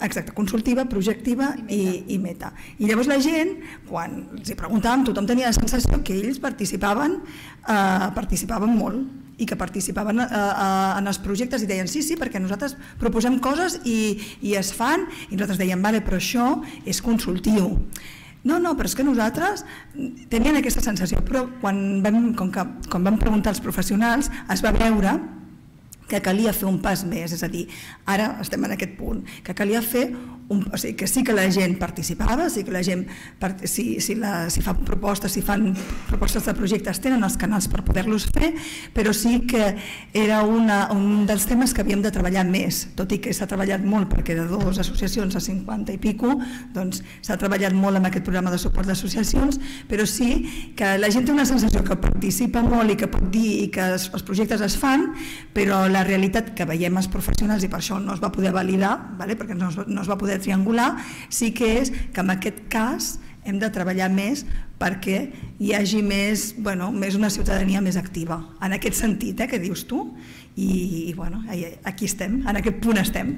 exacte, consultiva, projectiva i meta. I llavors la gent, quan els preguntàvem, tothom tenia la sensació que ells participaven molt i que participaven en els projectes i deien sí, sí, perquè nosaltres proposem coses i es fan, i nosaltres deien, vale, però això és consultiu. No, no, però és que nosaltres tenien aquesta sensació, però quan vam preguntar als professionals es va veure que calia fer un pas més, és a dir, ara estem en aquest punt, que calia fer un... O sigui, que sí que la gent participava, sí que la gent, si fan propostes, si fan propostes de projectes, tenen els canals per poder-los fer, però sí que era un dels temes que havíem de treballar més, tot i que s'ha treballat molt, perquè de dues associacions a cinquanta i pico, doncs s'ha treballat molt amb aquest programa de suport d'associacions, però sí que la gent té una sensació que participa molt i que pot dir i que els projectes es fan, però la realitat que veiem els professionals, i per això no es va poder validar, perquè no es va poder triangular, sí que és que en aquest cas hem de treballar més perquè hi hagi més una ciutadania més activa, en aquest sentit que dius tu, i aquí estem, en aquest punt estem.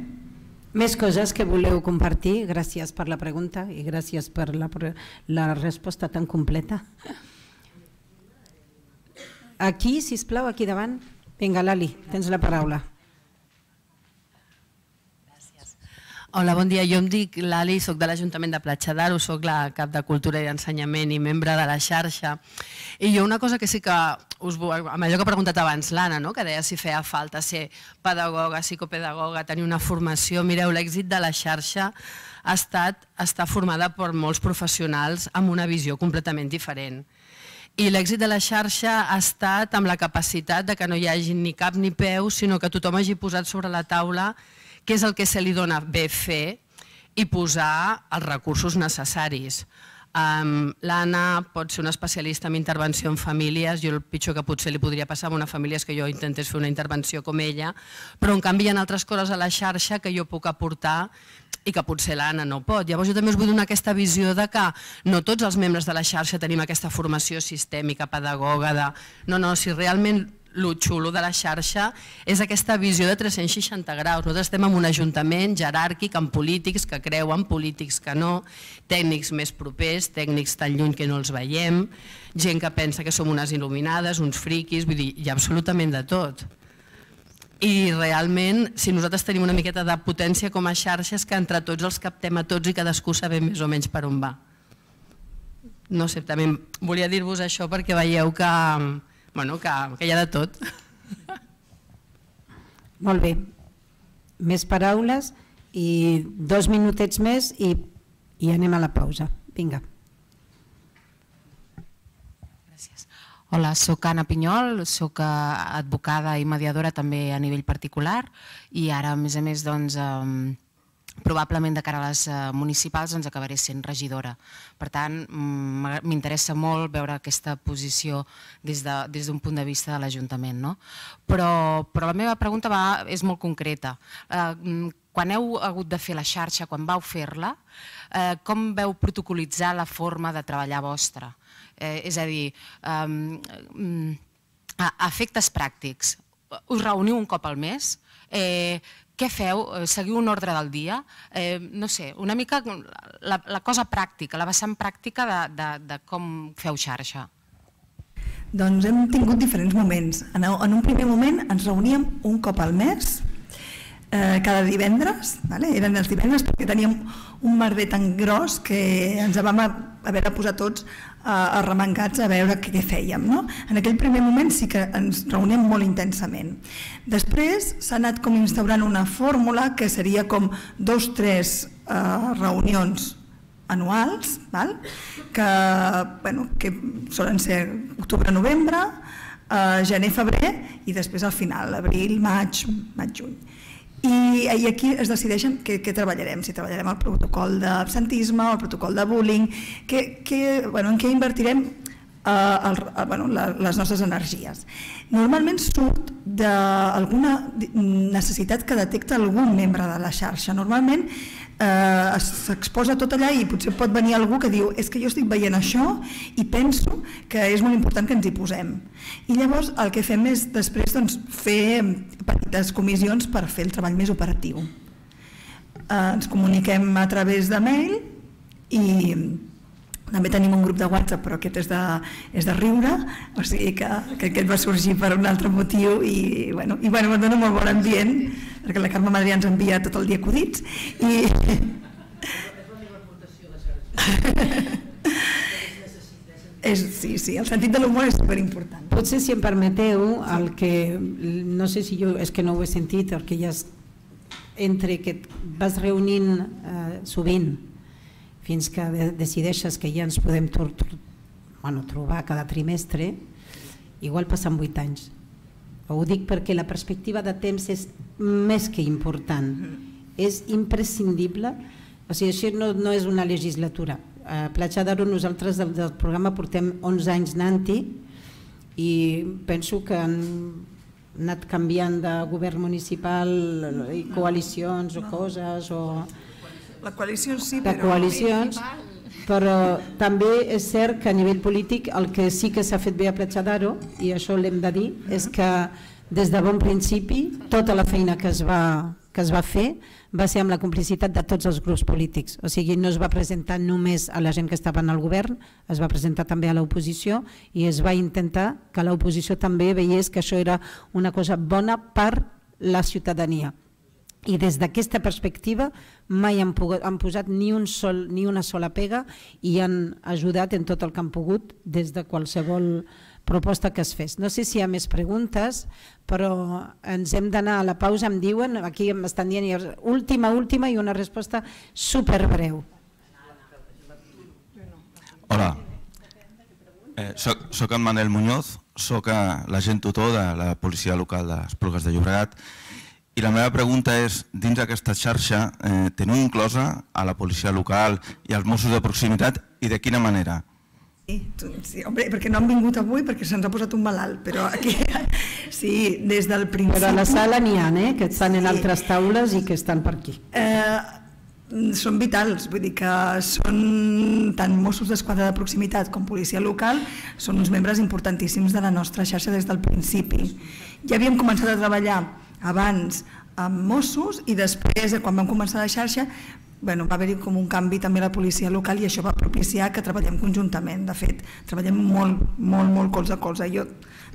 Més coses que voleu compartir? Gràcies per la pregunta i gràcies per la resposta tan completa. Aquí, sisplau, aquí davant. Vinga, Lali, tens la paraula. Hola, bon dia. Jo em dic Lali, soc de l'Ajuntament de Platja d'Aro, soc la cap de Cultura i Ensenyament i membre de la xarxa. I jo una cosa que sí que us vull... Amb allò que ha preguntat abans l'Anna, que deia si feia falta ser pedagoga, psicopedagoga, tenir una formació... Mireu, l'èxit de la xarxa ha estat estar formada per molts professionals amb una visió completament diferent. I l'èxit de la xarxa ha estat amb la capacitat que no hi hagi ni cap ni peus, sinó que tothom hagi posat sobre la taula què és el que se li dona bé fer i posar els recursos necessaris. L'Anna pot ser una especialista en intervenció en famílies, jo el pitjor que potser li podria passar a una família és que jo intentés fer una intervenció com ella, però en canvi hi ha altres coses a la xarxa que jo puc aportar i que potser l'Anna no pot. Llavors jo també us vull donar aquesta visió de que no tots els membres de la xarxa tenim aquesta formació sistèmica, pedagoga, de... No, no, si realment el xulo de la xarxa és aquesta visió de tres-cents seixanta graus. Nosaltres estem en un ajuntament jeràrquic, amb polítics que creuen, polítics que no, tècnics més propers, tècnics tan lluny que no els veiem, gent que pensa que som unes il·luminades, uns friquis, vull dir, hi ha absolutament de tot. I realment, si nosaltres tenim una miqueta de potència com a xarxa, és que entre tots els captem a tots i cadascú sabem més o menys per on va. no sé, també volia dir-vos això perquè veieu que, bueno, que, que hi ha de tot. Molt bé. Més paraules i dos minutets més i, i anem a la pausa. Vinga. Gràcies. Hola, soc Anna Pinyol, soc advocada i mediadora també a nivell particular i ara, a més a més, doncs... Eh, probablement de cara a les municipals ens acabaré sent regidora. Per tant, m'interessa molt veure aquesta posició des d'un punt de vista de l'Ajuntament. Però la meva pregunta és molt concreta. Quan heu hagut de fer la xarxa, quan vau fer-la, com veu protocolitzar la forma de treballar vostra? És a dir, a efectes pràctics, us reuniu un cop al mes? Què feu? Seguiu un ordre del dia? No sé, una mica la cosa pràctica, la vessant pràctica de com feu xarxa. Doncs hem tingut diferents moments. En un primer moment ens reuníem un cop al mes, cada divendres, eren els divendres perquè teníem un merder tan gros que ens vam haver de posar tots arremangats a veure què fèiem. En aquell primer moment sí que ens reuníem molt intensament. Després s'ha anat com instaurant una fórmula que seria com dos o tres reunions anuals, que solen ser octubre-novembre, gener-febrer i després al final, abril, maig, maig-juny. I aquí es decideixen què treballarem, si treballarem el protocol d'absentisme, el protocol de bullying, en què invertirem les nostres energies. Normalment surt d'alguna necessitat que detecta algun membre de la xarxa. Normalment s'exposa tot allà i potser pot venir algú que diu és que jo estic veient això i penso que és molt important que ens hi posem. I llavors el que fem és després fer petites comissions per fer el treball més operatiu. Ens comuniquem a través de mail i també tenim un grup de WhatsApp, però aquest és de riure, o sigui que aquest va sorgir per un altre motiu i bueno, ens dona molt bon ambient, perquè la Carme Madrià ens envia tot el dia acudits. És la meva aportació de xarxa. Sí, sí, el sentit de l'humor és superimportant. Potser, si em permeteu, el que, no sé si jo, és que no ho he sentit, el que ja és entre que et vas reunint sovint, fins que decideixes que ja ens podem trobar cada trimestre, igual passen vuit anys. Ho dic perquè la perspectiva de temps és més que important, és imprescindible, o sigui, això no és una legislatura. A Platja d'Aro nosaltres del programa portem onze anys anant-hi i penso que han anat canviant de govern municipal, coalicions o coses o... La coalició sí, però... De coalicions, però també és cert que a nivell polític el que sí que s'ha fet bé a Platja d'Aro, i això l'hem de dir, és que des de bon principi tota la feina que es va fer va ser amb la complicitat de tots els grups polítics. O sigui, no es va presentar només a la gent que estava en el govern, es va presentar també a l'oposició i es va intentar que l'oposició també veiés que això era una cosa bona per la ciutadania. I des d'aquesta perspectiva mai han posat ni una sola pega i han ajudat en tot el que han pogut des de qualsevol proposta que es fes. No sé si hi ha més preguntes, però ens hem d'anar a la pausa, em diuen, aquí em estan dient última, última i una resposta superbreu. Hola, soc en Manel Muñoz, soc l'agent tutor de la policia local d'Esplugues de Llobregat. I la meva pregunta és, dins d'aquesta xarxa, teniu inclosa a la policia local i als Mossos de Proximitat i de quina manera? Sí, home, perquè no han vingut avui perquè se'ns ha posat un malalt, però aquí, sí, des del principi... Però a la sala n'hi ha, que estan en altres taules i que estan per aquí. Són vitals, vull dir que són tant Mossos d'Esquadra de Proximitat com policia local, són uns membres importantíssims de la nostra xarxa des del principi. Ja havíem començat a treballar abans amb Mossos i després, quan vam començar la xarxa, va haver-hi com un canvi també a la policia local i això va propiciar que treballem conjuntament. De fet, treballem molt, molt, molt colze a colze. Jo,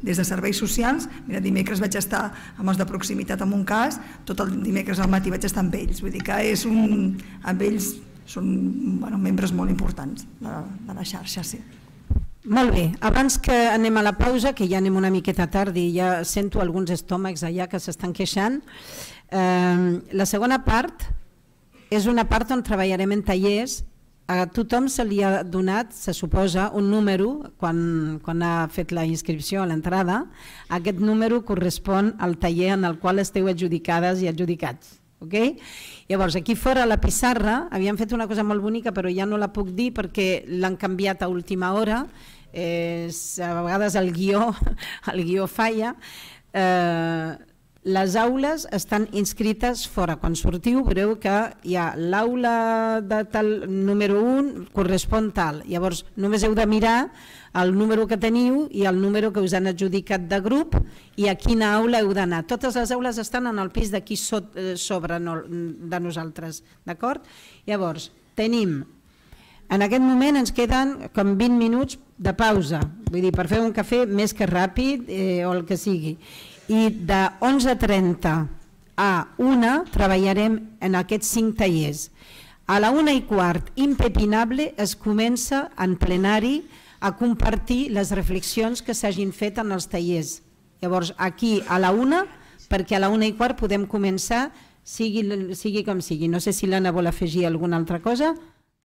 des de serveis socials, mira, dimecres vaig estar amb els de proximitat en un cas, tot el dimecres al matí vaig estar amb ells. Vull dir que és un... amb ells són membres molt importants de la xarxa. Molt bé, abans que anem a la pausa, que ja anem una miqueta tard i ja sento alguns estómacs allà que s'estan queixant, la segona part és una part on treballarem en tallers. A tothom se li ha donat, se suposa, un número quan ha fet la inscripció a l'entrada. Aquest número correspon al taller en el qual esteu adjudicades i adjudicats. Llavors, aquí fora a la pissarra havíem fet una cosa molt bonica, però ja no la puc dir perquè l'han canviat a última hora. A vegades el guió falla. Les aules estan inscrites fora. Quan sortiu veureu que hi ha l'aula de tal número un correspon tal. Llavors només heu de mirar el número que teniu i el número que us han adjudicat de grup i a quina aula heu d'anar. Totes les aules estan en el pis d'aquí sobre de nosaltres. Llavors tenim, en aquest moment ens queden com vint minuts de pausa, vull dir, per fer un cafè més que ràpid o el que sigui. I de onze trenta a una treballarem en aquests cinc tallers. A la una i quart, impepinable, es comença en plenari a compartir les reflexions que s'hagin fet en els tallers. Llavors, aquí a la una, perquè a la una i quart podem començar, sigui com sigui. No sé si l'Anna vol afegir alguna altra cosa.